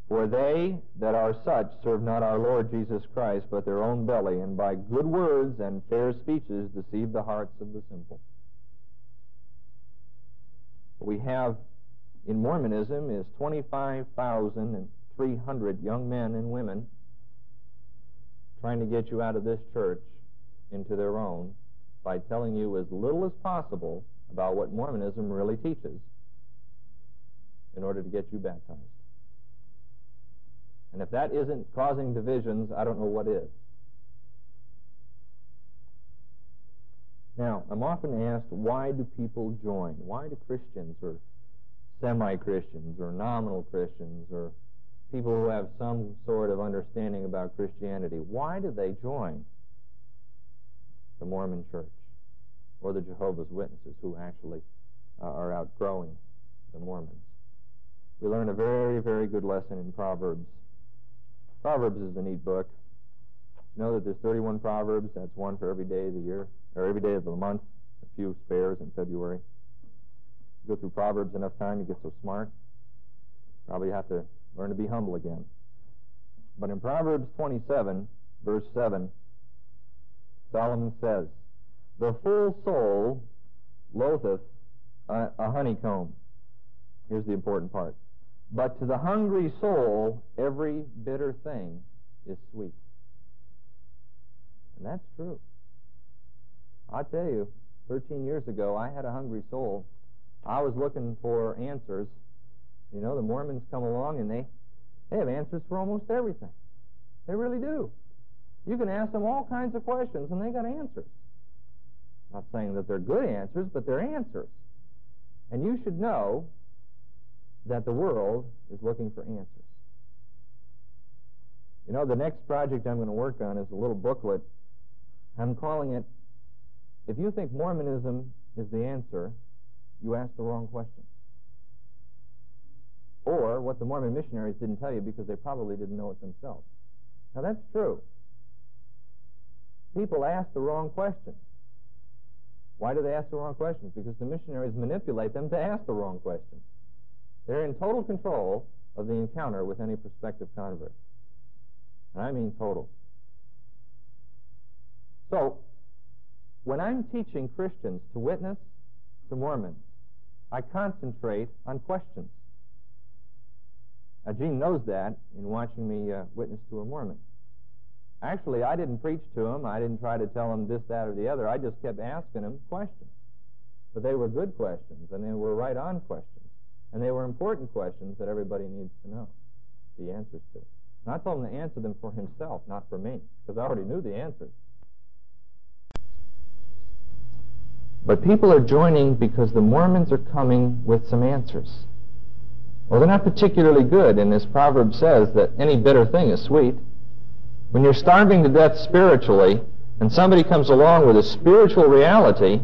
For they that are such serve not our Lord Jesus Christ, but their own belly, and by good words and fair speeches deceive the hearts of the simple. What we have in Mormonism is 25,300 young men and women trying to get you out of this church into their own by telling you as little as possible about what Mormonism really teaches in order to get you baptized. And if that isn't causing divisions, I don't know what is. Now, I'm often asked, why do people join? Why do Christians, or semi-Christians, or nominal Christians, or people who have some sort of understanding about Christianity, why do they join the Mormon Church or the Jehovah's Witnesses, who actually are outgrowing the Mormons? We learn a very, very good lesson in Proverbs. Proverbs is a neat book. You know that there's 31 Proverbs. That's one for every day of the year, or every day of the month, a few spares in February. You go through Proverbs enough time, you get so smart. Probably have to learn to be humble again. But in Proverbs 27, verse 7, Solomon says, "The full soul loatheth a honeycomb." Here's the important part. "But to the hungry soul, every bitter thing is sweet." And that's true. I tell you, 13 years ago, I had a hungry soul. I was looking for answers. You know, the Mormons come along and they have answers for almost everything. They really do. You can ask them all kinds of questions and they got answers. Not saying that they're good answers, but they're answers. And you should know that the world is looking for answers. You know, the next project I'm going to work on is a little booklet. I'm calling it, "If You Think Mormonism Is the Answer, You Ask the Wrong Question." Or what the Mormon missionaries didn't tell you because they probably didn't know it themselves. Now that's true. People ask the wrong questions. Why do they ask the wrong questions? Because the missionaries manipulate them to ask the wrong questions. They're in total control of the encounter with any prospective convert. And I mean total. So, when I'm teaching Christians to witness to Mormons, I concentrate on questions. Now, Gene knows that in watching me witness to a Mormon. Actually, I didn't preach to him. I didn't try to tell him this, that, or the other. I just kept asking him questions. But they were good questions, and they were right-on questions. And they were important questions that everybody needs to know the answers to. And I told him to answer them for himself, not for me, because I already knew the answers. But people are joining because the Mormons are coming with some answers. Well, they're not particularly good, and this proverb says that any bitter thing is sweet. When you're starving to death spiritually, and somebody comes along with a spiritual reality,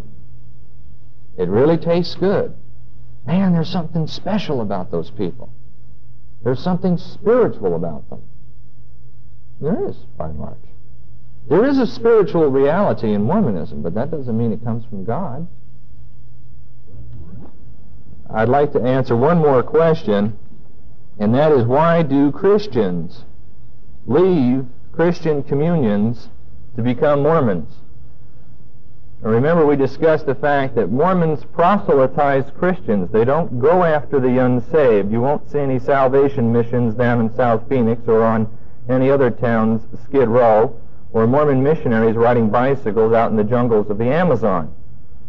it really tastes good. Man, there's something special about those people. There's something spiritual about them. There is, by and large. There is a spiritual reality in Mormonism, but that doesn't mean it comes from God. I'd like to answer one more question, and that is, why do Christians leave Christian communions to become Mormons? And remember, we discussed the fact that Mormons proselytize Christians. They don't go after the unsaved. You won't see any salvation missions down in South Phoenix or on any other town's Skid Row, or Mormon missionaries riding bicycles out in the jungles of the Amazon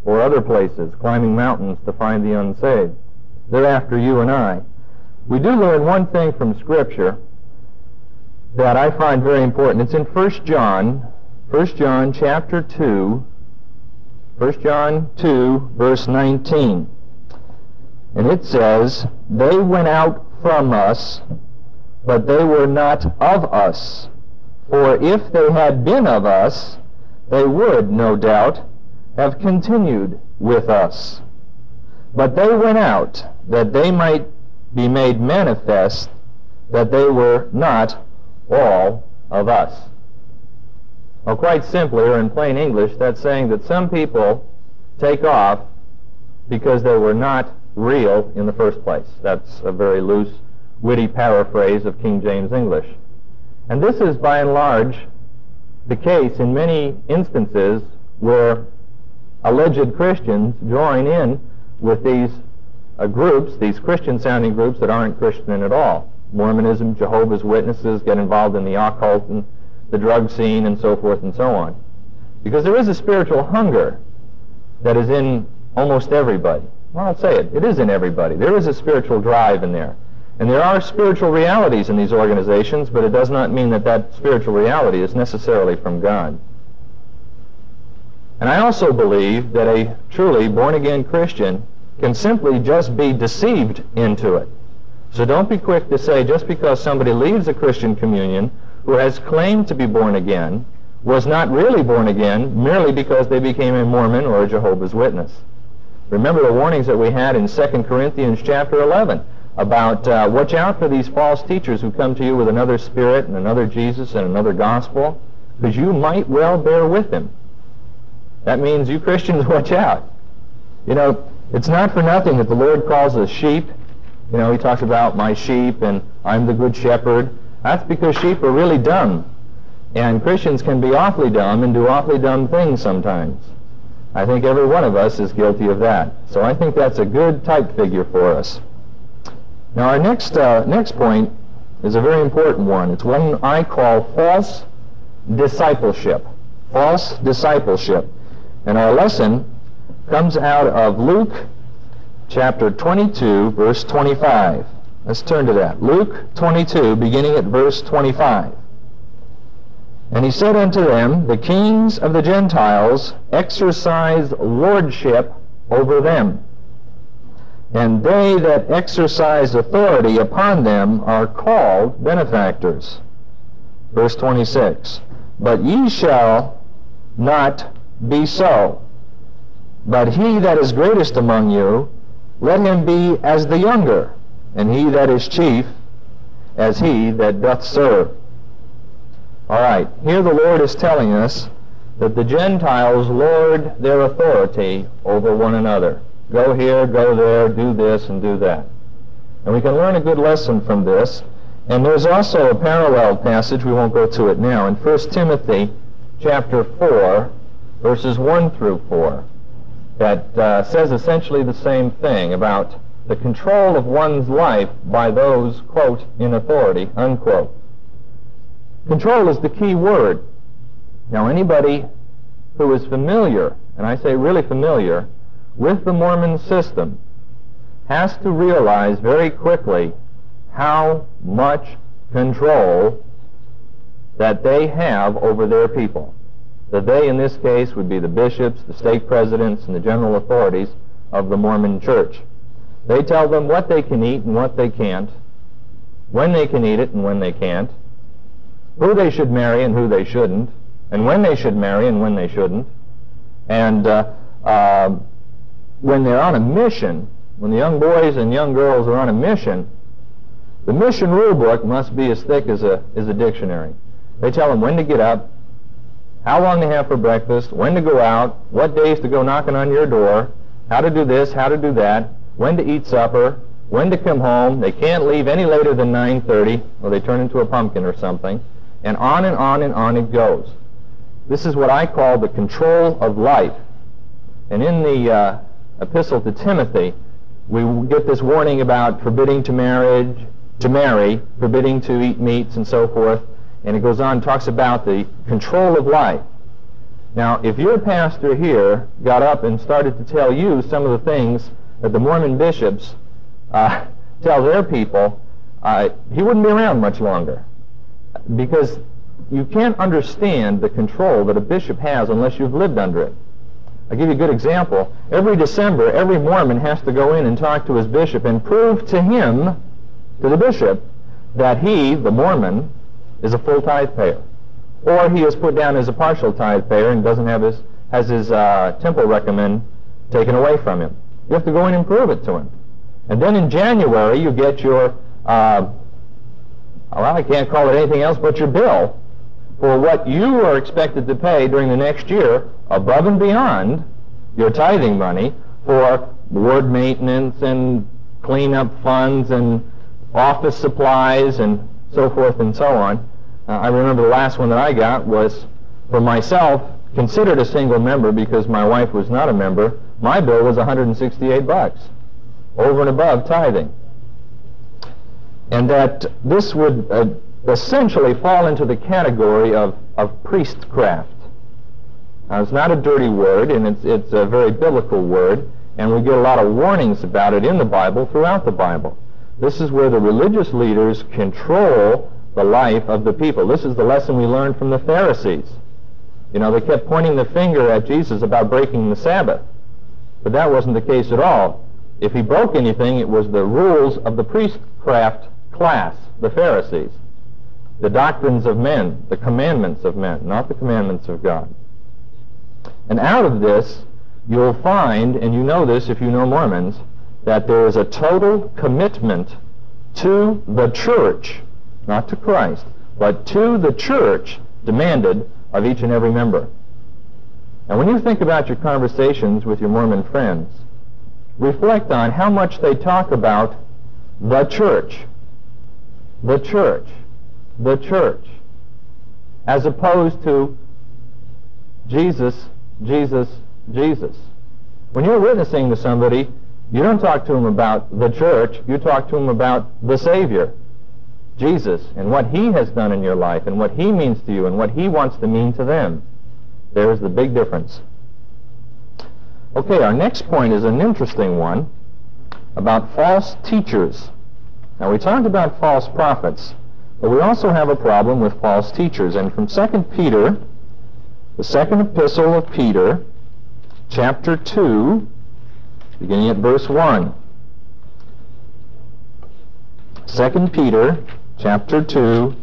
or other places, climbing mountains to find the unsaved. They're after you and I. We do learn one thing from Scripture that I find very important. It's in 1 John, 1 John chapter 2, 1 John 2, verse 19. And it says, "They went out from us, but they were not of us. For if they had been of us, they would, no doubt, have continued with us. But they went out, that they might be made manifest that they were not all of us." Well, quite simply, or in plain English, that's saying that some people take off because they were not real in the first place. That's a very loose, witty paraphrase of King James English. And this is, by and large, the case in many instances where alleged Christians join in with these groups, these Christian-sounding groups that aren't Christian at all. Mormonism, Jehovah's Witnesses, get involved in the occult and the drug scene and so forth and so on. Because there is a spiritual hunger that is in almost everybody. Well, I'll say it. It is in everybody. There is a spiritual drive in there. And there are spiritual realities in these organizations, but it does not mean that that spiritual reality is necessarily from God. And I also believe that a truly born-again Christian can simply just be deceived into it. So don't be quick to say just because somebody leaves a Christian communion who has claimed to be born again was not really born again merely because they became a Mormon or a Jehovah's Witness. Remember the warnings that we had in 2 Corinthians chapter 11 about watch out for these false teachers who come to you with another spirit and another Jesus and another gospel, because you might well bear with them. That means you Christians watch out. You know, it's not for nothing that the Lord calls us sheep. You know, he talks about my sheep and I'm the good shepherd. That's because sheep are really dumb. And Christians can be awfully dumb and do awfully dumb things sometimes. I think every one of us is guilty of that. So I think that's a good type figure for us. Now our next point is a very important one. It's one I call false discipleship. False discipleship. And our lesson comes out of Luke chapter 22, verse 25. Let's turn to that. Luke 22, beginning at verse 25. And he said unto them, the kings of the Gentiles exercise lordship over them, and they that exercise authority upon them are called benefactors. Verse 26. But ye shall not be so. But he that is greatest among you, let him be as the younger, and he that is chief, as he that doth serve. All right, here the Lord is telling us that the Gentiles lord their authority over one another. Go here, go there, do this and do that. And we can learn a good lesson from this. And there's also a parallel passage, we won't go to it now, in 1 Timothy chapter 4, verses 1 through 4. That says essentially the same thing about the control of one's life by those, quote, in authority, unquote. Control is the key word. Now anybody who is familiar, and I say really familiar, with the Mormon system has to realize very quickly how much control that they have over their people. The they in this case would be the bishops, the state presidents, and the general authorities of the Mormon church. They tell them what they can eat and what they can't, when they can eat it and when they can't, who they should marry and who they shouldn't, and when they should marry and when they shouldn't. And when they're on a mission, when the young boys and young girls are on a mission, the mission rule book must be as thick as a dictionary. They tell them when to get up, how long to have for breakfast, when to go out, what days to go knocking on your door, how to do this, how to do that, when to eat supper, when to come home. They can't leave any later than 9:30 or they turn into a pumpkin or something, and on and on and on it goes. This is what I call the control of life. And in the epistle to Timothy, we get this warning about forbidding to marry, forbidding to eat meats and so forth. And it goes on and talks about the control of life. Now, if your pastor here got up and started to tell you some of the things that the Mormon bishops tell their people, he wouldn't be around much longer. Because you can't understand the control that a bishop has unless you've lived under it. I'll give you a good example. Every December, every Mormon has to go in and talk to his bishop and prove to him, to the bishop, that he, the Mormon, is a full tithe payer, or he is put down as a partial tithe payer and doesn't have his temple recommend taken away from him. You have to go in and prove it to him. And then in January you get your well, I can't call it anything else but your bill for what you are expected to pay during the next year above and beyond your tithing money for ward maintenance and cleanup funds and office supplies and so forth and so on. I remember the last one that I got was, for myself, considered a single member because my wife was not a member, my bill was $168, over and above tithing. And that this would essentially fall into the category of priestcraft. It's not a dirty word, and it's a very biblical word, and we get a lot of warnings about it in the Bible, throughout the Bible. This is where the religious leaders control the life of the people. This is the lesson we learned from the Pharisees. You know, they kept pointing the finger at Jesus about breaking the Sabbath, but that wasn't the case at all. If he broke anything, it was the rules of the priestcraft class, the Pharisees, the doctrines of men, the commandments of men, not the commandments of God. And out of this, you'll find, and you know this if you know Mormons, that there is a total commitment to the church, not to Christ, but to the church demanded of each and every member. And when you think about your conversations with your Mormon friends, reflect on how much they talk about the church, the church, the church, as opposed to Jesus, Jesus, Jesus. When you're witnessing to somebody, you don't talk to him about the church, you talk to him about the Savior, Jesus, and what he has done in your life, and what he means to you, and what he wants to mean to them. There's the big difference. Okay, our next point is an interesting one about false teachers. Now, we talked about false prophets, but we also have a problem with false teachers. And from 2 Peter, the second epistle of Peter, chapter 2, beginning at verse 1. 2 Peter, chapter 2,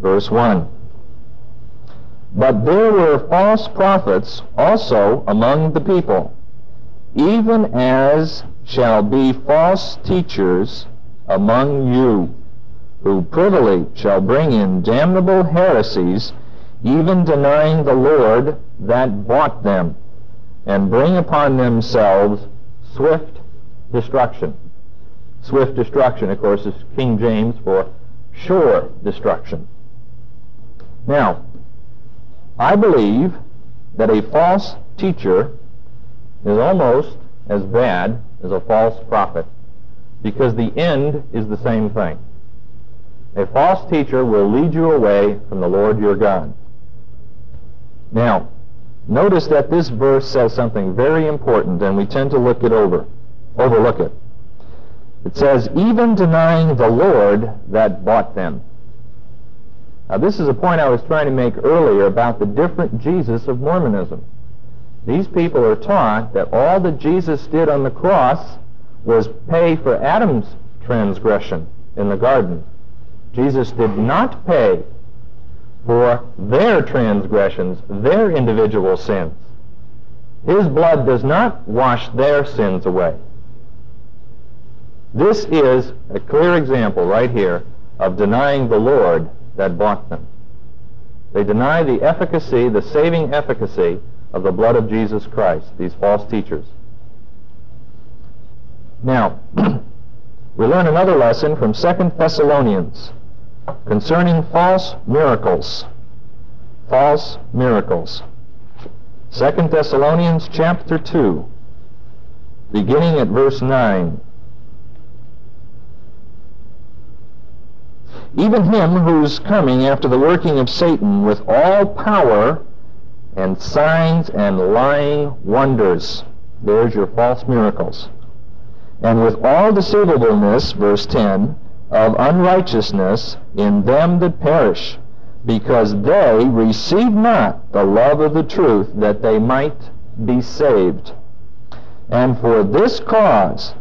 verse 1. But there were false prophets also among the people, even as shall be false teachers among you, who privily shall bring in damnable heresies, even denying the Lord that bought them, and bring upon themselves swift destruction. Swift destruction, of course, is King James for sure destruction. Now, I believe that a false teacher is almost as bad as a false prophet, because the end is the same thing. A false teacher will lead you away from the Lord your God. Now, notice that this verse says something very important, and we tend to overlook it. It says, even denying the Lord that bought them. Now, this is a point I was trying to make earlier about the different Jesus of Mormonism. These people are taught that all that Jesus did on the cross was pay for Adam's transgression in the garden. Jesus did not pay for their transgressions, their individual sins. His blood does not wash their sins away. This is a clear example right here of denying the Lord that bought them. They deny the efficacy, the saving efficacy of the blood of Jesus Christ, these false teachers. Now, we learn another lesson from 2 Thessalonians, concerning false miracles. False miracles. 2 Thessalonians chapter 2, beginning at verse 9. Even him who's coming after the working of Satan with all power and signs and lying wonders. There's your false miracles. And with all deceivableness, verse 10, of unrighteousness in them that perish, because they receive not the love of the truth, that they might be saved. And for this cause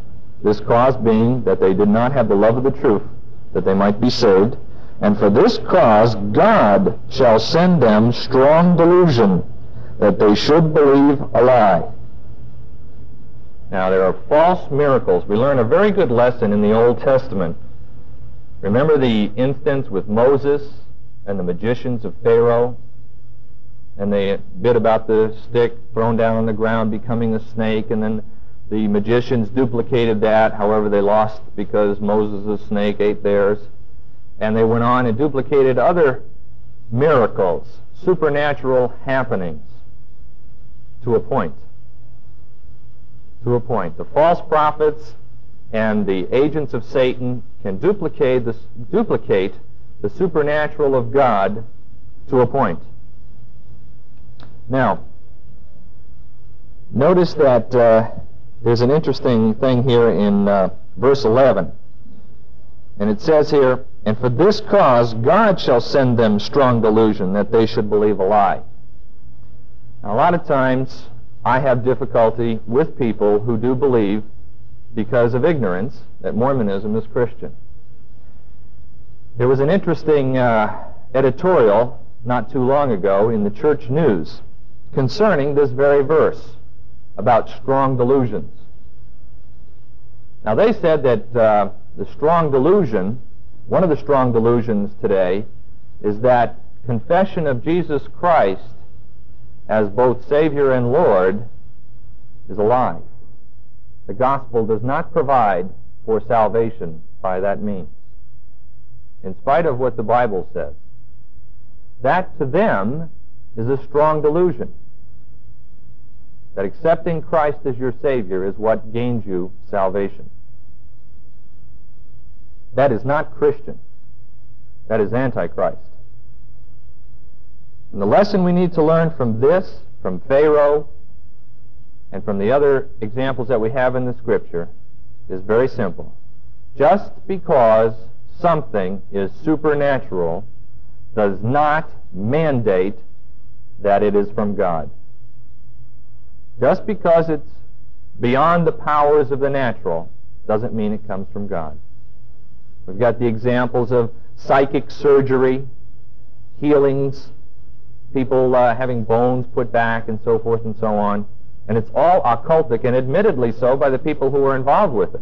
being that they did not have the love of the truth, that they might be saved, and for this cause God shall send them strong delusion, that they should believe a lie. Now, there are false miracles. We learn a very good lesson in the Old Testament. Remember the instance with Moses and the magicians of Pharaoh, and the bit about the stick thrown down on the ground becoming a snake, and then the magicians duplicated that. However, they lost because Moses' snake ate theirs, and they went on and duplicated other miracles, supernatural happenings, to a point. To a point. The false prophets and the agents of Satan can duplicate the supernatural of God to a point. Now, Notice that there's an interesting thing here in verse 11. And it says here, and for this cause God shall send them strong delusion, that they should believe a lie. Now, a lot of times I have difficulty with people who do believe, because of ignorance, that Mormonism is Christian. There was an interesting editorial not too long ago in the Church News concerning this very verse about strong delusions. Now, they said that the strong delusion, one of the strong delusions today, is that confession of Jesus Christ as both Savior and Lord is a lie. The gospel does not provide for salvation by that means, in spite of what the Bible says. That to them is a strong delusion, that accepting Christ as your Savior is what gains you salvation. That is not Christian. That is Antichrist. And the lesson we need to learn from this, from Pharaoh, and from the other examples that we have in the Scripture, is very simple. Just because something is supernatural does not mandate that it is from God. Just because it's beyond the powers of the natural doesn't mean it comes from God. We've got the examples of psychic surgery, healings, people having bones put back, and so forth and so on. And it's all occultic, and admittedly so by the people who are involved with it.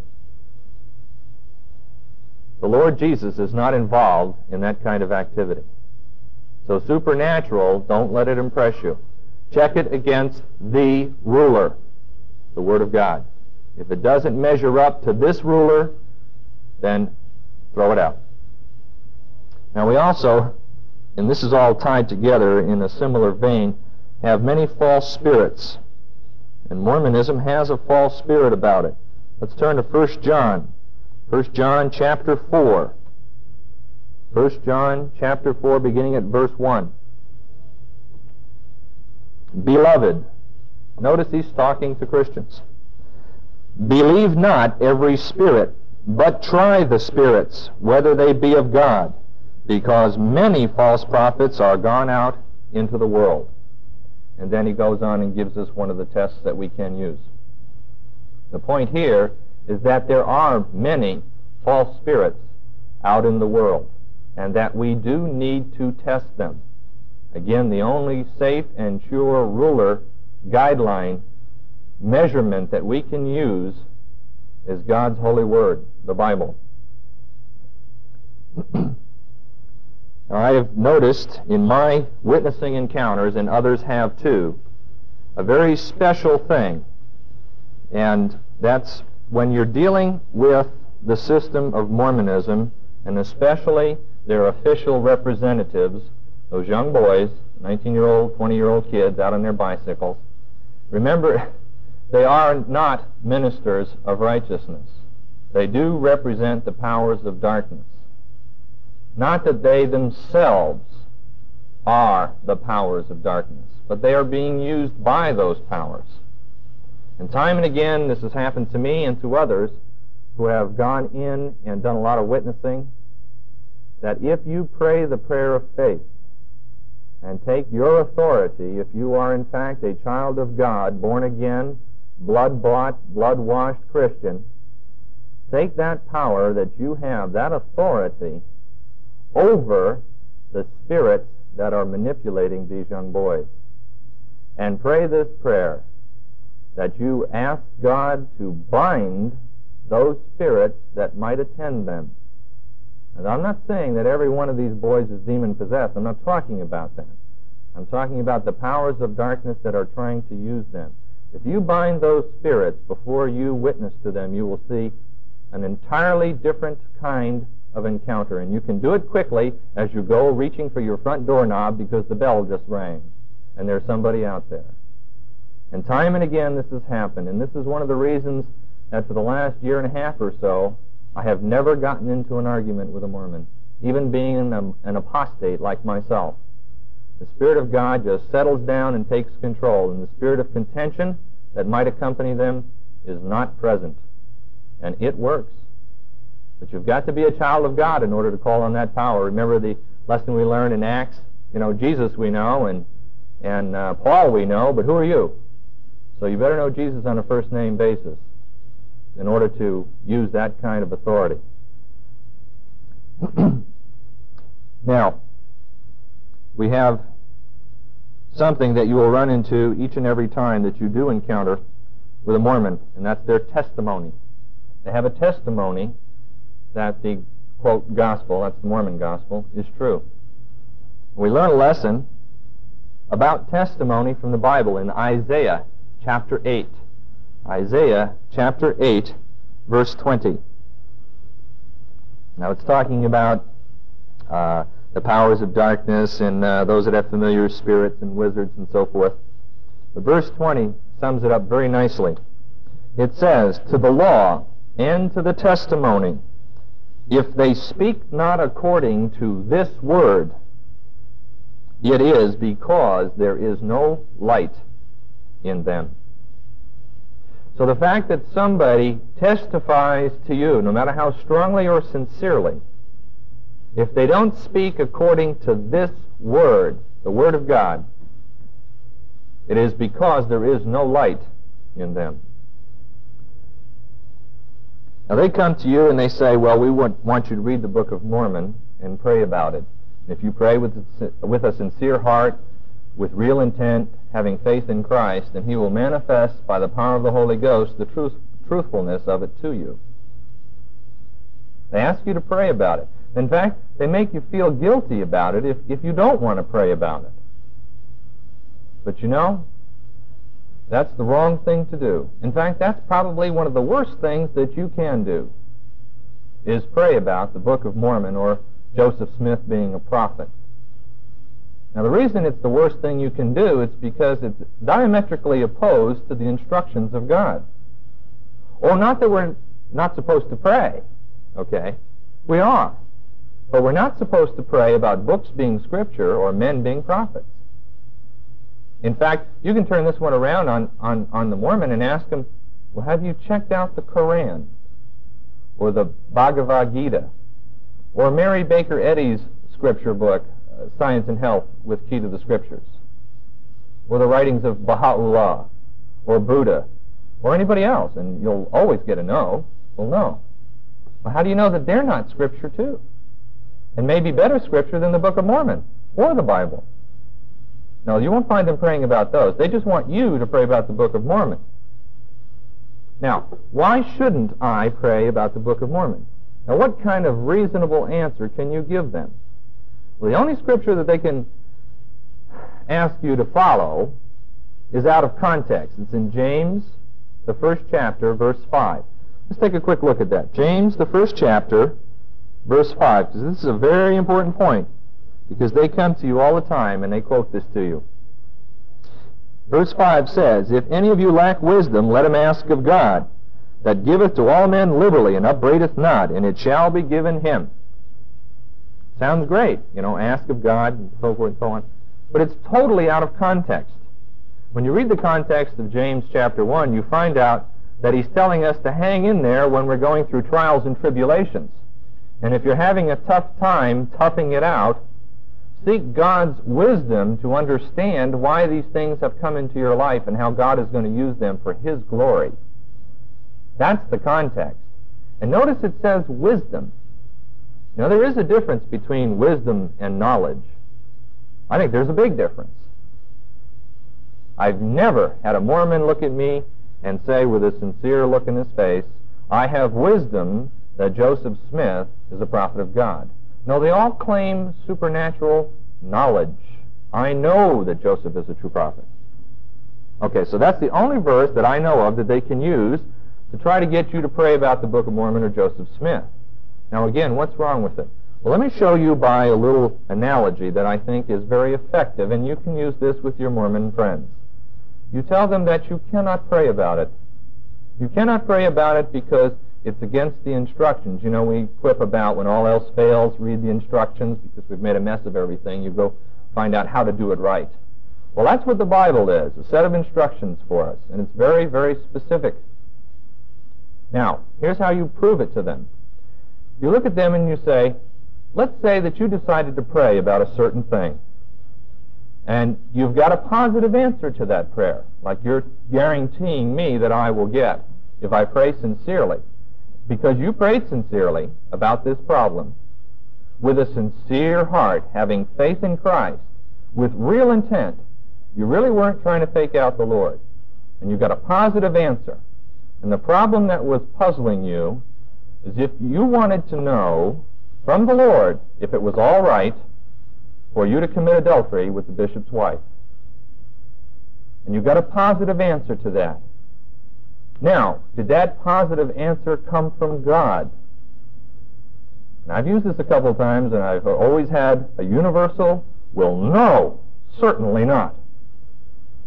The Lord Jesus is not involved in that kind of activity. So supernatural, don't let it impress you. Check it against the ruler, the Word of God. If it doesn't measure up to this ruler, then throw it out. Now, we also, and this is all tied together in a similar vein, have many false spirits. And Mormonism has a false spirit about it. Let's turn to 1 John. 1 John chapter 4. 1 John chapter 4, beginning at verse 1. Beloved, notice he's talking to Christians. Believe not every spirit, but try the spirits, whether they be of God, because many false prophets are gone out into the world. And then he goes on and gives us one of the tests that we can use. The point here is that there are many false spirits out in the world, and that we do need to test them. Again, the only safe and sure ruler, guideline, measurement that we can use is God's holy word, the Bible. I have noticed in my witnessing encounters, and others have too, a very special thing, and that's when you're dealing with the system of Mormonism, and especially their official representatives, those young boys, 19-year-old, 20-year-old kids out on their bicycles. Remember, they are not ministers of righteousness. They do represent the powers of darkness. Not that they themselves are the powers of darkness, but they are being used by those powers. And time and again, this has happened to me and to others who have gone in and done a lot of witnessing, that if you pray the prayer of faith and take your authority, if you are in fact a child of God, born again, blood-bought, blood-washed Christian, take that power that you have, that authority, over the spirits that are manipulating these young boys. And pray this prayer, that you ask God to bind those spirits that might attend them. And I'm not saying that every one of these boys is demon-possessed. I'm not talking about that. I'm talking about the powers of darkness that are trying to use them. If you bind those spirits before you witness to them, you will see an entirely different kind of encounter, and you can do it quickly as you go reaching for your front doorknob because the bell just rang and there's somebody out there. And time and again this has happened, and this is one of the reasons that for the last year and a half or so I have never gotten into an argument with a Mormon, even being an apostate like myself. The Spirit of God just settles down and takes control, and the spirit of contention that might accompany them is not present. And it works. But you've got to be a child of God in order to call on that power. Remember the lesson we learned in Acts? You know, Jesus we know, and Paul we know, but who are you? So you better know Jesus on a first-name basis in order to use that kind of authority. Now, we have something that you will run into each and every time that you do encounter with a Mormon, and that's their testimony. They have a testimony that the, quote, gospel, that's the Mormon gospel, is true. We learn a lesson about testimony from the Bible in Isaiah chapter 8. Isaiah chapter 8, verse 20. Now it's talking about the powers of darkness and those that have familiar spirits and wizards and so forth. But verse 20 sums it up very nicely. It says, "To the law and to the testimony, if they speak not according to this word, it is because there is no light in them." So the fact that somebody testifies to you, no matter how strongly or sincerely, if they don't speak according to this word, the word of God, it is because there is no light in them. Now they come to you and they say, well, we want you to read the Book of Mormon and pray about it. If you pray with a sincere heart, with real intent, having faith in Christ, then He will manifest by the power of the Holy Ghost the truthfulness of it to you. They ask you to pray about it. In fact, they make you feel guilty about it if you don't want to pray about it. But you know, that's the wrong thing to do. In fact, that's probably one of the worst things that you can do, is pray about the Book of Mormon or Joseph Smith being a prophet. Now, the reason it's the worst thing you can do is because it's diametrically opposed to the instructions of God. Or not that we're not supposed to pray, okay? We are. But we're not supposed to pray about books being scripture or men being prophets. In fact, you can turn this one around on the Mormon and ask him, well, have you checked out the Quran or the Bhagavad Gita or Mary Baker Eddy's scripture book, Science and Health with Key to the Scriptures, or the writings of Baha'u'llah or Buddha or anybody else? And you'll always get a no. Well, no. Well, how do you know that they're not scripture too? And maybe better scripture than the Book of Mormon or the Bible. No, you won't find them praying about those. They just want you to pray about the Book of Mormon. Now, why shouldn't I pray about the Book of Mormon? Now, what kind of reasonable answer can you give them? Well, the only scripture that they can ask you to follow is out of context. It's in James, the 1st chapter, verse 5. Let's take a quick look at that. James, the 1st chapter, verse 5, because this is a very important point. Because they come to you all the time and they quote this to you. Verse 5 says, "If any of you lack wisdom, let him ask of God, that giveth to all men liberally and upbraideth not, and it shall be given him." Sounds great, you know, ask of God and so forth and so on. But it's totally out of context. When you read the context of James chapter 1, you find out that he's telling us to hang in there when we're going through trials and tribulations. And if you're having a tough time toughing it out, seek God's wisdom to understand why these things have come into your life and how God is going to use them for His glory. That's the context. And notice it says wisdom. Now, there is a difference between wisdom and knowledge. I think there's a big difference. I've never had a Mormon look at me and say with a sincere look in his face, "I have wisdom that Joseph Smith is a prophet of God." No, they all claim supernatural knowledge. I know that Joseph is a true prophet. Okay, so that's the only verse that I know of that they can use to try to get you to pray about the Book of Mormon or Joseph Smith. Now again, what's wrong with it? Well, let me show you by a little analogy that I think is very effective, and you can use this with your Mormon friends. You tell them that you cannot pray about it. You cannot pray about it because it's against the instructions. You know, we quip about when all else fails, read the instructions, because we've made a mess of everything. You go find out how to do it right. Well, that's what the Bible is, a set of instructions for us, and it's very, very specific. Now, here's how you prove it to them. You look at them and you say, let's say that you decided to pray about a certain thing, and you've got a positive answer to that prayer, like you're guaranteeing me that I will get if I pray sincerely, because you prayed sincerely about this problem, with a sincere heart, having faith in Christ, with real intent. You really weren't trying to fake out the Lord, and you got a positive answer. And the problem that was puzzling you is if you wanted to know from the Lord if it was all right for you to commit adultery with the bishop's wife. And you got a positive answer to that. Now, did that positive answer come from God? Now, I've used this a couple of times, and I've always had a universal, well, no, certainly not.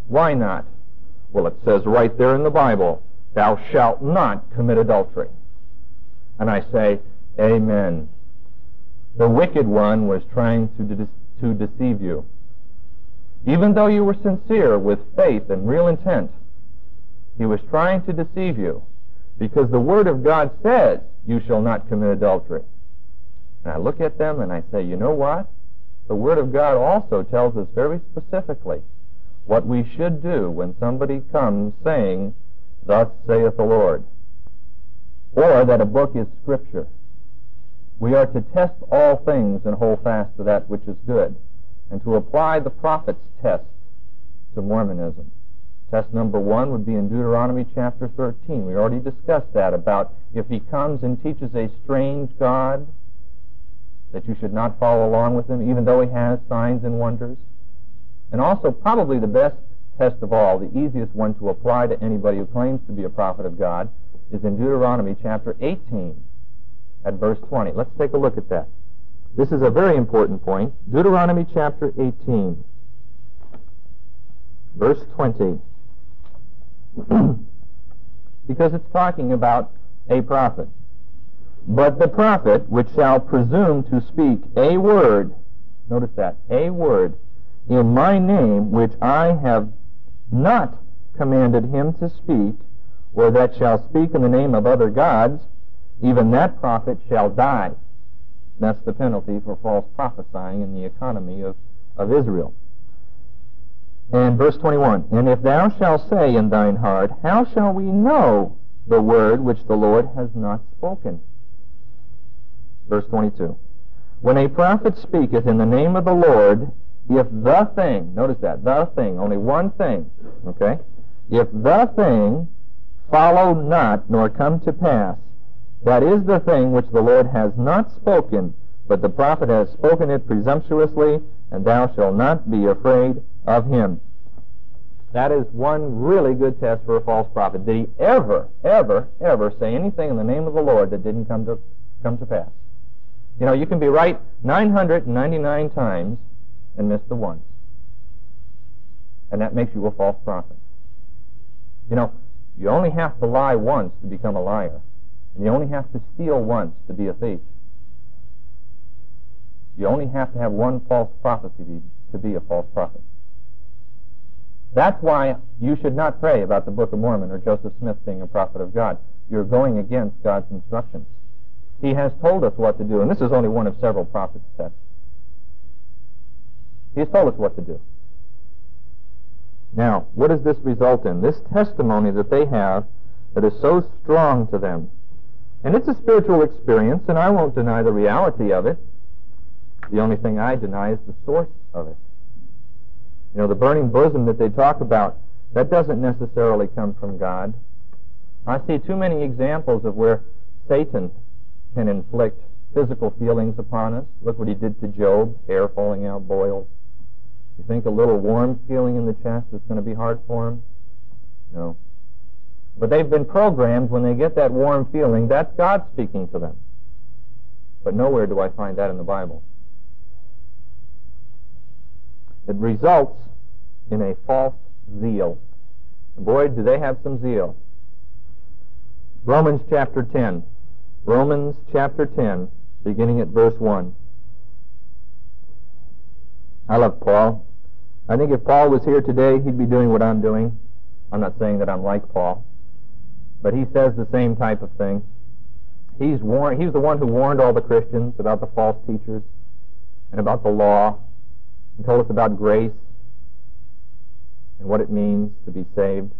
Why not? Well, it says right there in the Bible, thou shalt not commit adultery. And I say, amen. The wicked one was trying to deceive you. Even though you were sincere with faith and real intent, he was trying to deceive you, because the Word of God says, you shall not commit adultery. And I look at them and I say, you know what? The Word of God also tells us very specifically what we should do when somebody comes saying, thus saith the Lord, or that a book is Scripture. We are to test all things and hold fast to that which is good, and to apply the prophet's test to Mormonism. Test number 1 would be in Deuteronomy chapter 13. We already discussed that, about if he comes and teaches a strange God, that you should not follow along with him, even though he has signs and wonders. And also, probably the best test of all, the easiest one to apply to anybody who claims to be a prophet of God, is in Deuteronomy chapter 18. At verse 20. Let's take a look at that. This is a very important point. Deuteronomy chapter 18, verse 20, because it's talking about a prophet. But the prophet which shall presume to speak a word, notice that, a word, in my name, which I have not commanded him to speak, or that shall speak in the name of other gods, even that prophet shall die. That's the penalty for false prophesying in the economy of Israel. And verse 21, and if thou shalt say in thine heart, how shall we know the word which the Lord has not spoken? Verse 22, when a prophet speaketh in the name of the Lord, if the thing, notice that, the thing, only one thing, okay? If the thing follow not nor come to pass, that is the thing which the Lord has not spoken, but the prophet has spoken it presumptuously, and thou shalt not be afraid of him. That is one really good test for a false prophet. Did he ever, ever say anything in the name of the Lord that didn't come to pass? You know, you can be right 999 times and miss the one. And that makes you a false prophet. You know, you only have to lie once to become a liar. And you only have to steal once to be a thief. You only have to have one false prophecy to be a false prophet. That's why you should not pray about the Book of Mormon or Joseph Smith being a prophet of God. You're going against God's instructions. He has told us what to do, and this is only one of several prophets' tests. He has told us what to do. Now, what does this result in? This testimony that they have that is so strong to them. And it's a spiritual experience, and I won't deny the reality of it. The only thing I deny is the source of it. You know, the burning bosom that they talk about, that doesn't necessarily come from God. I see too many examples of where Satan can inflict physical feelings upon us. Look what he did to Job, hair falling out, boils. You think a little warm feeling in the chest is going to be hard for him? No. But they've been programmed, when they get that warm feeling, that's God speaking to them. But nowhere do I find that in the Bible. It results in a false zeal. And boy, do they have some zeal. Romans chapter 10. Romans chapter 10, beginning at verse 1. I love Paul. I think if Paul was here today, he'd be doing what I'm doing. I'm not saying that I'm like Paul, but he says the same type of thing. He was the one who warned all the Christians about the false teachers and about the law, and told us about grace and what it means to be saved.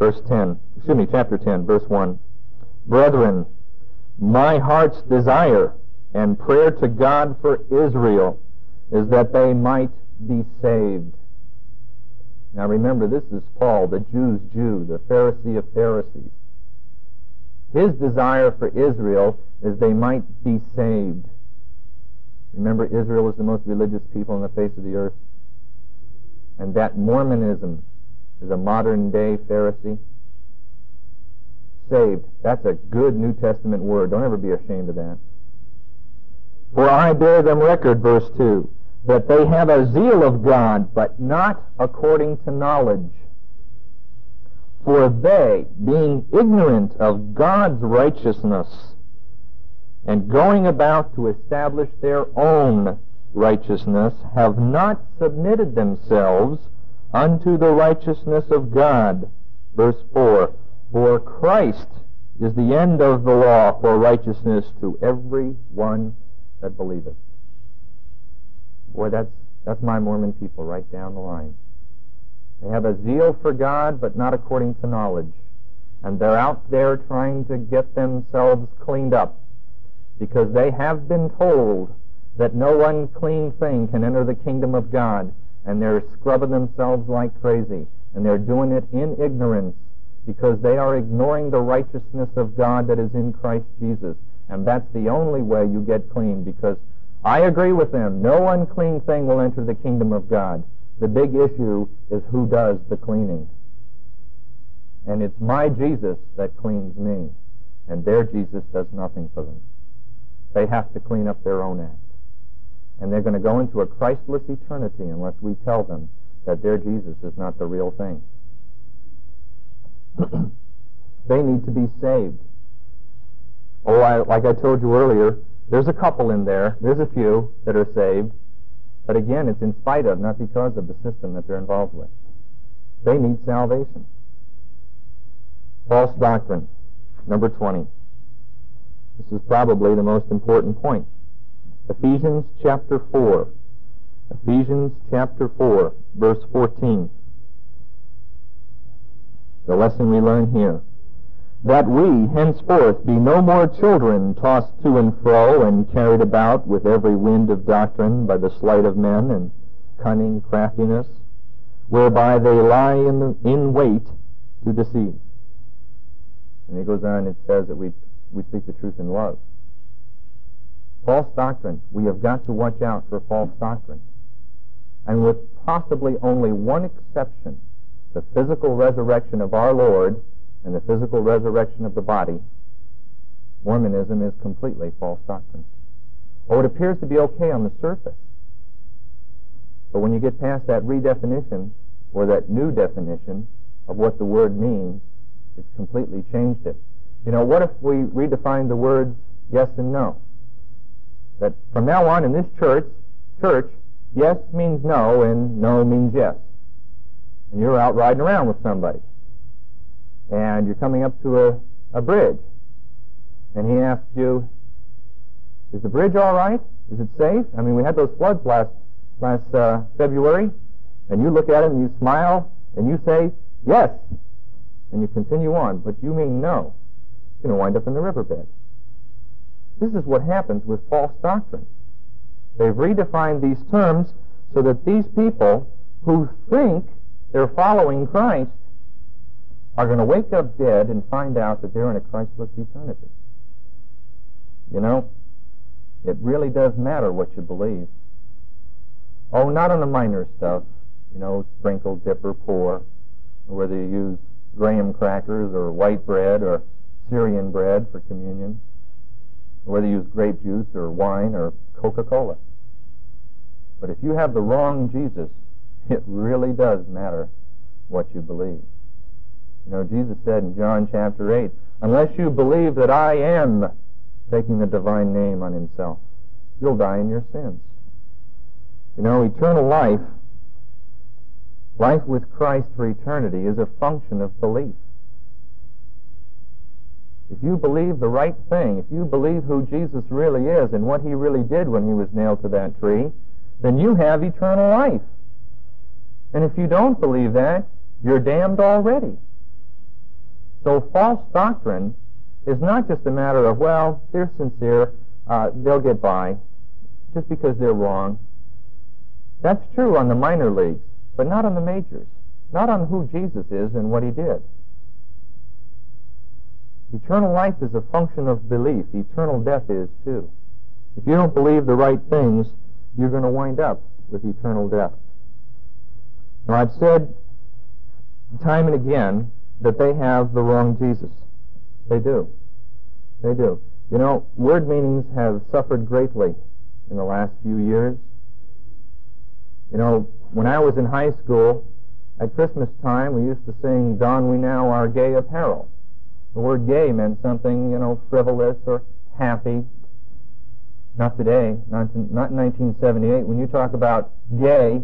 Chapter 10, verse 1. Brethren, my heart's desire and prayer to God for Israel is that they might be saved. Now remember, this is Paul, the Jew's Jew, the Pharisee of Pharisees. His desire for Israel is they might be saved. Remember, Israel is the most religious people on the face of the earth. And that Mormonism is a modern-day Pharisee. Saved. That's a good New Testament word. Don't ever be ashamed of that. For I bear them record, verse 2, that they have a zeal of God, but not according to knowledge. For they, being ignorant of God's righteousness, and going about to establish their own righteousness, have not submitted themselves unto the righteousness of God. Verse 4, for Christ is the end of the law for righteousness to every one that believeth. Boy, that's my Mormon people right down the line. They have a zeal for God, but not according to knowledge. And they're out there trying to get themselves cleaned up, because they have been told that no unclean thing can enter the kingdom of God, and they're scrubbing themselves like crazy, and they're doing it in ignorance, because they are ignoring the righteousness of God that is in Christ Jesus. And that's the only way you get clean, because I agree with them. No unclean thing will enter the kingdom of God. The big issue is who does the cleaning. And it's my Jesus that cleans me, and their Jesus does nothing for them. They have to clean up their own act. And they're going to go into a Christless eternity unless we tell them that their Jesus is not the real thing. They need to be saved. Oh, like I told you earlier, there's a couple in there. There's a few that are saved. But again, it's in spite of, not because of, the system that they're involved with. They need salvation. False doctrine, number 20. This is probably the most important point. Ephesians chapter 4. Ephesians chapter 4, verse 14. The lesson we learn here. That we henceforth be no more children tossed to and fro and carried about with every wind of doctrine by the sleight of men and cunning craftiness, whereby they lie in wait to deceive. And he goes on and says that we speak the truth in love. False doctrine. We have got to watch out for false doctrine. And with possibly only one exception, the physical resurrection of our Lord and the physical resurrection of the body, Mormonism is completely false doctrine. Oh, it appears to be okay on the surface. But when you get past that redefinition, or that new definition of what the word means, it's completely changed it. You know, what if we redefine the words yes and no? That from now on in this church, yes means no and no means yes. And you're out riding around with somebody. And you're coming up to a bridge. And he asks you, is the bridge all right? Is it safe? I mean, we had those floods last February. And you look at it and you smile and you say, yes. And you continue on, but you mean no. You're going to wind up in the riverbed. This is what happens with false doctrine. They've redefined these terms so that these people who think they're following Christ are going to wake up dead and find out that they're in a Christless eternity. You know, it really does matter what you believe. Oh, not on the minor stuff, you know, sprinkle, dip, or pour, or whether you use graham crackers or white bread or Syrian bread for communion, or whether you use grape juice or wine or Coca-Cola. But if you have the wrong Jesus, it really does matter what you believe. You know, Jesus said in John chapter 8, unless you believe that I am, taking the divine name on himself, you'll die in your sins. You know, eternal life, life with Christ for eternity, is a function of belief. If you believe the right thing, if you believe who Jesus really is and what he really did when he was nailed to that tree, then you have eternal life. And if you don't believe that, you're damned already. So false doctrine is not just a matter of, well, they're sincere, they'll get by, just because they're wrong. That's true on the minor leagues, but not on the majors, not on who Jesus is and what he did. Eternal life is a function of belief. Eternal death is too. If you don't believe the right things, you're going to wind up with eternal death. Now, I've said time and again that they have the wrong Jesus. They do. They do. You know, word meanings have suffered greatly in the last few years. You know, when I was in high school, at Christmas time, we used to sing, "Don, we now are gay apparel." The word gay meant something, you know, frivolous or happy. Not today, not in 1978. When you talk about gay,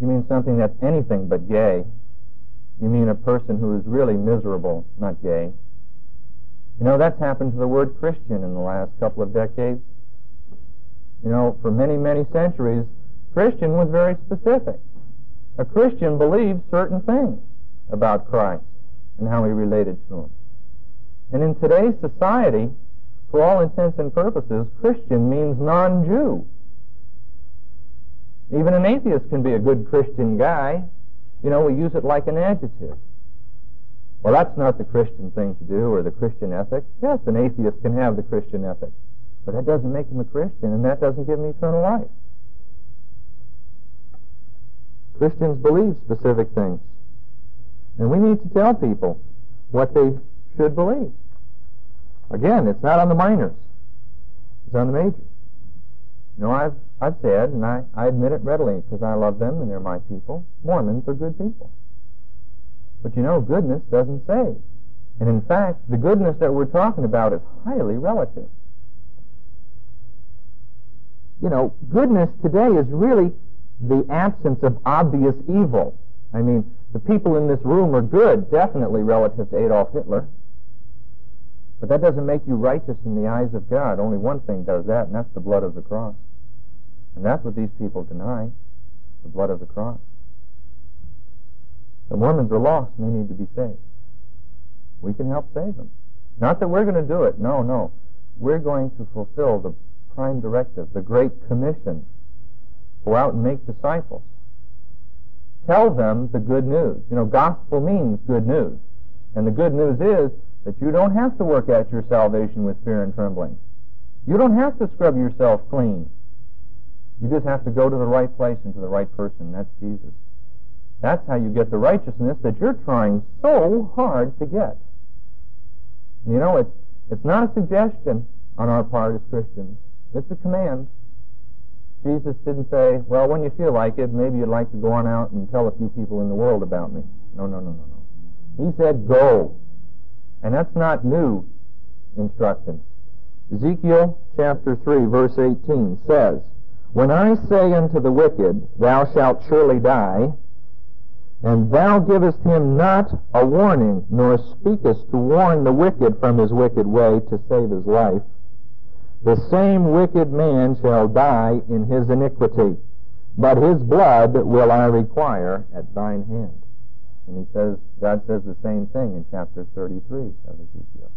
you mean something that's anything but gay. You mean a person who is really miserable, not gay. You know, that's happened to the word Christian in the last couple of decades. You know, for many, many centuries, Christian was very specific. A Christian believed certain things about Christ and how he related to him. And in today's society, for all intents and purposes, Christian means non-Jew. Even an atheist can be a good Christian guy. You know, we use it like an adjective. Well, that's not the Christian thing to do, or the Christian ethic. Yes, an atheist can have the Christian ethic, but that doesn't make him a Christian, and that doesn't give him eternal life. Christians believe specific things, and we need to tell people what they should believe. Again, it's not on the minors. It's on the majors. You know, I've said, and I admit it readily because I love them and they're my people, Mormons are good people. But you know, goodness doesn't save. And in fact, the goodness that we're talking about is highly relative. You know, goodness today is really the absence of obvious evil. I mean, the people in this room are good, definitely relative to Adolf Hitler. But that doesn't make you righteous in the eyes of God. Only one thing does that, and that's the blood of the cross. And that's what these people deny, the blood of the cross. The Mormons are lost, and they need to be saved. We can help save them. Not that we're going to do it. No, no. We're going to fulfill the prime directive, the Great Commission. Go out and make disciples. Tell them the good news. You know, gospel means good news. And the good news is that you don't have to work out your salvation with fear and trembling. You don't have to scrub yourself clean. You just have to go to the right place and to the right person. That's Jesus. That's how you get the righteousness that you're trying so hard to get. And you know, it's not a suggestion on our part as Christians. It's a command. Jesus didn't say, well, when you feel like it, maybe you'd like to go on out and tell a few people in the world about me. No, no, no, no, no. He said, go. And that's not new instruction. Ezekiel chapter 3, verse 18 says, "When I say unto the wicked, thou shalt surely die, and thou givest him not a warning, nor speakest to warn the wicked from his wicked way to save his life, the same wicked man shall die in his iniquity, but his blood will I require at thine hand." And he says, God says the same thing in chapter 33 of Ezekiel.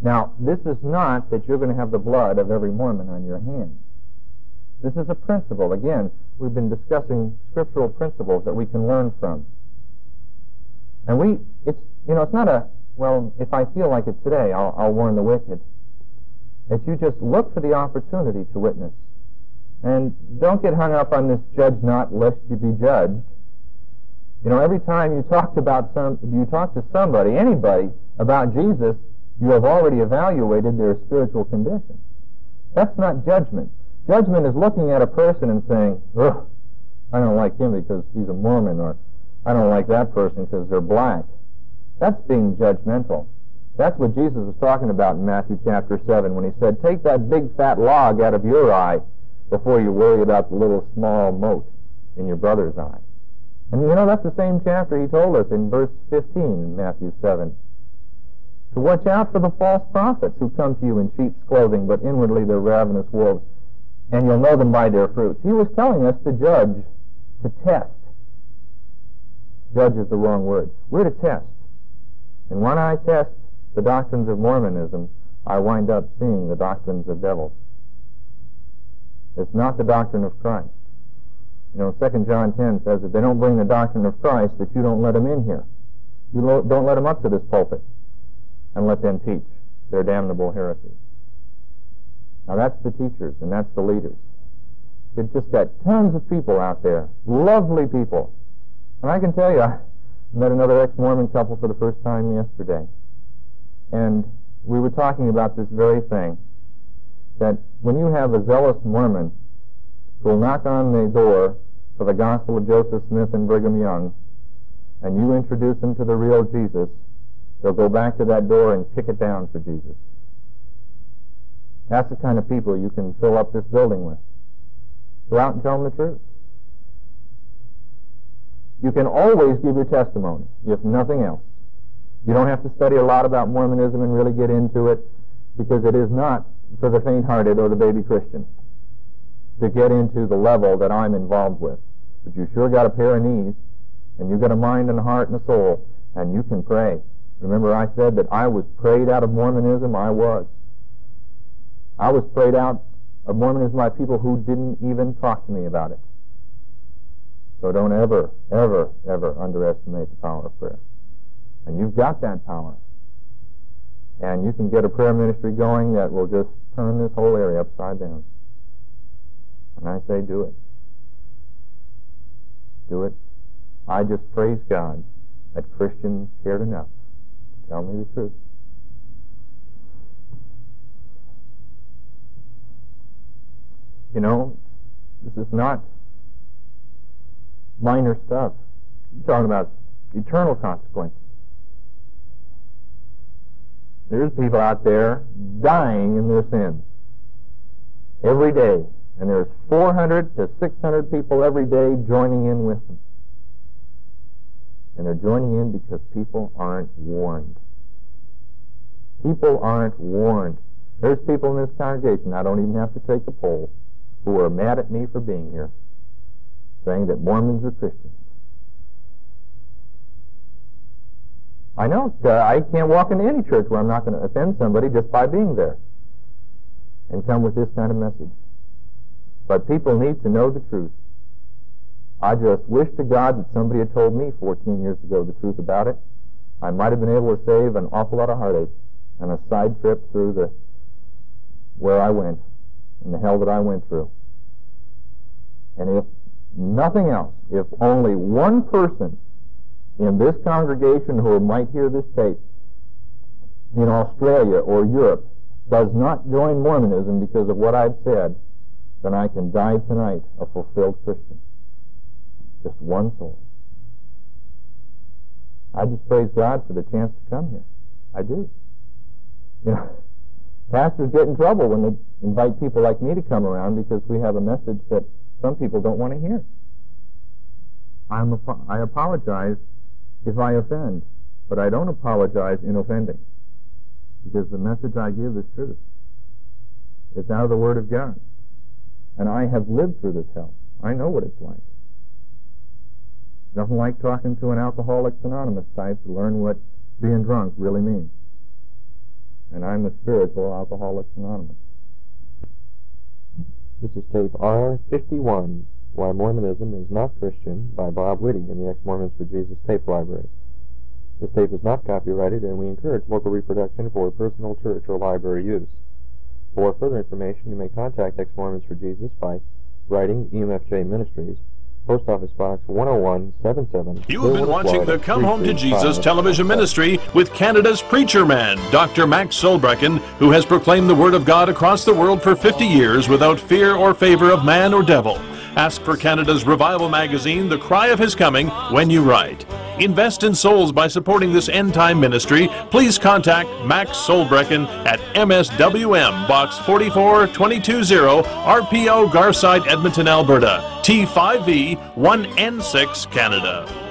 Now, this is not that you're going to have the blood of every Mormon on your hands. This is a principle. Again, we've been discussing scriptural principles that we can learn from. And it's, you know, it's not a, well, if I feel like it today, I'll warn the wicked. If you just look for the opportunity to witness, and don't get hung up on this judge not lest you be judged. You know, every time you talk to somebody, anybody, about Jesus, you have already evaluated their spiritual condition. That's not judgment. Judgment is looking at a person and saying, ugh, I don't like him because he's a Mormon, or I don't like that person because they're black. That's being judgmental. That's what Jesus was talking about in Matthew chapter 7 when he said, take that big fat log out of your eye, before you worry about the little small mote in your brother's eye. And you know, that's the same chapter he told us in verse 15 in Matthew 7. To watch out for the false prophets who come to you in sheep's clothing, but inwardly they're ravenous wolves, and you'll know them by their fruits. He was telling us to judge, to test. Judge is the wrong word. We're to test. And when I test the doctrines of Mormonism, I wind up seeing the doctrines of devils. It's not the doctrine of Christ. You know, 2 John 10 says that they don't bring the doctrine of Christ, that you don't let them in here. You don't let them up to this pulpit and let them teach their damnable heresy. Now that's the teachers and that's the leaders. They've just got tons of people out there, lovely people. And I can tell you, I met another ex-Mormon couple for the first time yesterday. And we were talking about this very thing, that when you have a zealous Mormon who will knock on the door for the gospel of Joseph Smith and Brigham Young, and you introduce him to the real Jesus, they'll go back to that door and kick it down for Jesus. That's the kind of people you can fill up this building with. Go out and tell them the truth. You can always give your testimony, if nothing else. You don't have to study a lot about Mormonism and really get into it, because it is not for the faint-hearted or the baby Christian to get into the level that I'm involved with. But you sure got a pair of knees, and you got a mind and a heart and a soul, and you can pray. Remember, I said that I was prayed out of Mormonism? I was. I was prayed out of Mormonism by people who didn't even talk to me about it. So don't ever, ever, ever underestimate the power of prayer. And you've got that power. And you can get a prayer ministry going that will just turn this whole area upside down. And I say do it. Do it. I just praise God that Christians cared enough to tell me the truth. You know, this is not minor stuff. You're talking about eternal consequences. There's people out there dying in their sins every day, and there's 400 to 600 people every day joining in with them. And they're joining in because people aren't warned. People aren't warned. There's people in this congregation, I don't even have to take a poll, who are mad at me for being here, saying that Mormons are Christians. I know, I can't walk into any church where I'm not going to offend somebody just by being there and come with this kind of message. But people need to know the truth. I just wish to God that somebody had told me 14 years ago the truth about it. I might have been able to save an awful lot of heartache and a side trip through the where I went and the hell that I went through. And if nothing else, if only one person in this congregation who might hear this tape in Australia or Europe does not join Mormonism because of what I've said, then I can die tonight a fulfilled Christian. Just one soul. I just praise God for the chance to come here. I do. You know, pastors get in trouble when they invite people like me to come around because we have a message that some people don't want to hear. I apologize if I offend, but I don't apologize in offending, because the message I give is truth. It's out of the Word of God. And I have lived through this hell. I know what it's like. Nothing like talking to an Alcoholics Anonymous type to learn what being drunk really means. And I'm a spiritual Alcoholics Anonymous. This is tape R51, Why Mormonism is Not Christian, by Bob Whitty in the Ex-Mormons for Jesus tape library. This tape is not copyrighted, and we encourage local reproduction for personal church or library use. For further information, you may contact Ex-Mormons for Jesus by writing EMFJ Ministries, Post Office Box 10177. You have been watching the Come Home to Jesus television ministry with Canada's preacher man, Dr. Max Solbrekken, who has proclaimed the Word of God across the world for 50 years without fear or favor of man or devil. Ask for Canada's revival magazine, The Cry of His Coming, when you write. Invest in souls by supporting this end-time ministry. Please contact Max Solbrekken at MSWM Box 44220 RPO Garside, Edmonton, Alberta, T5E 1N6, Canada.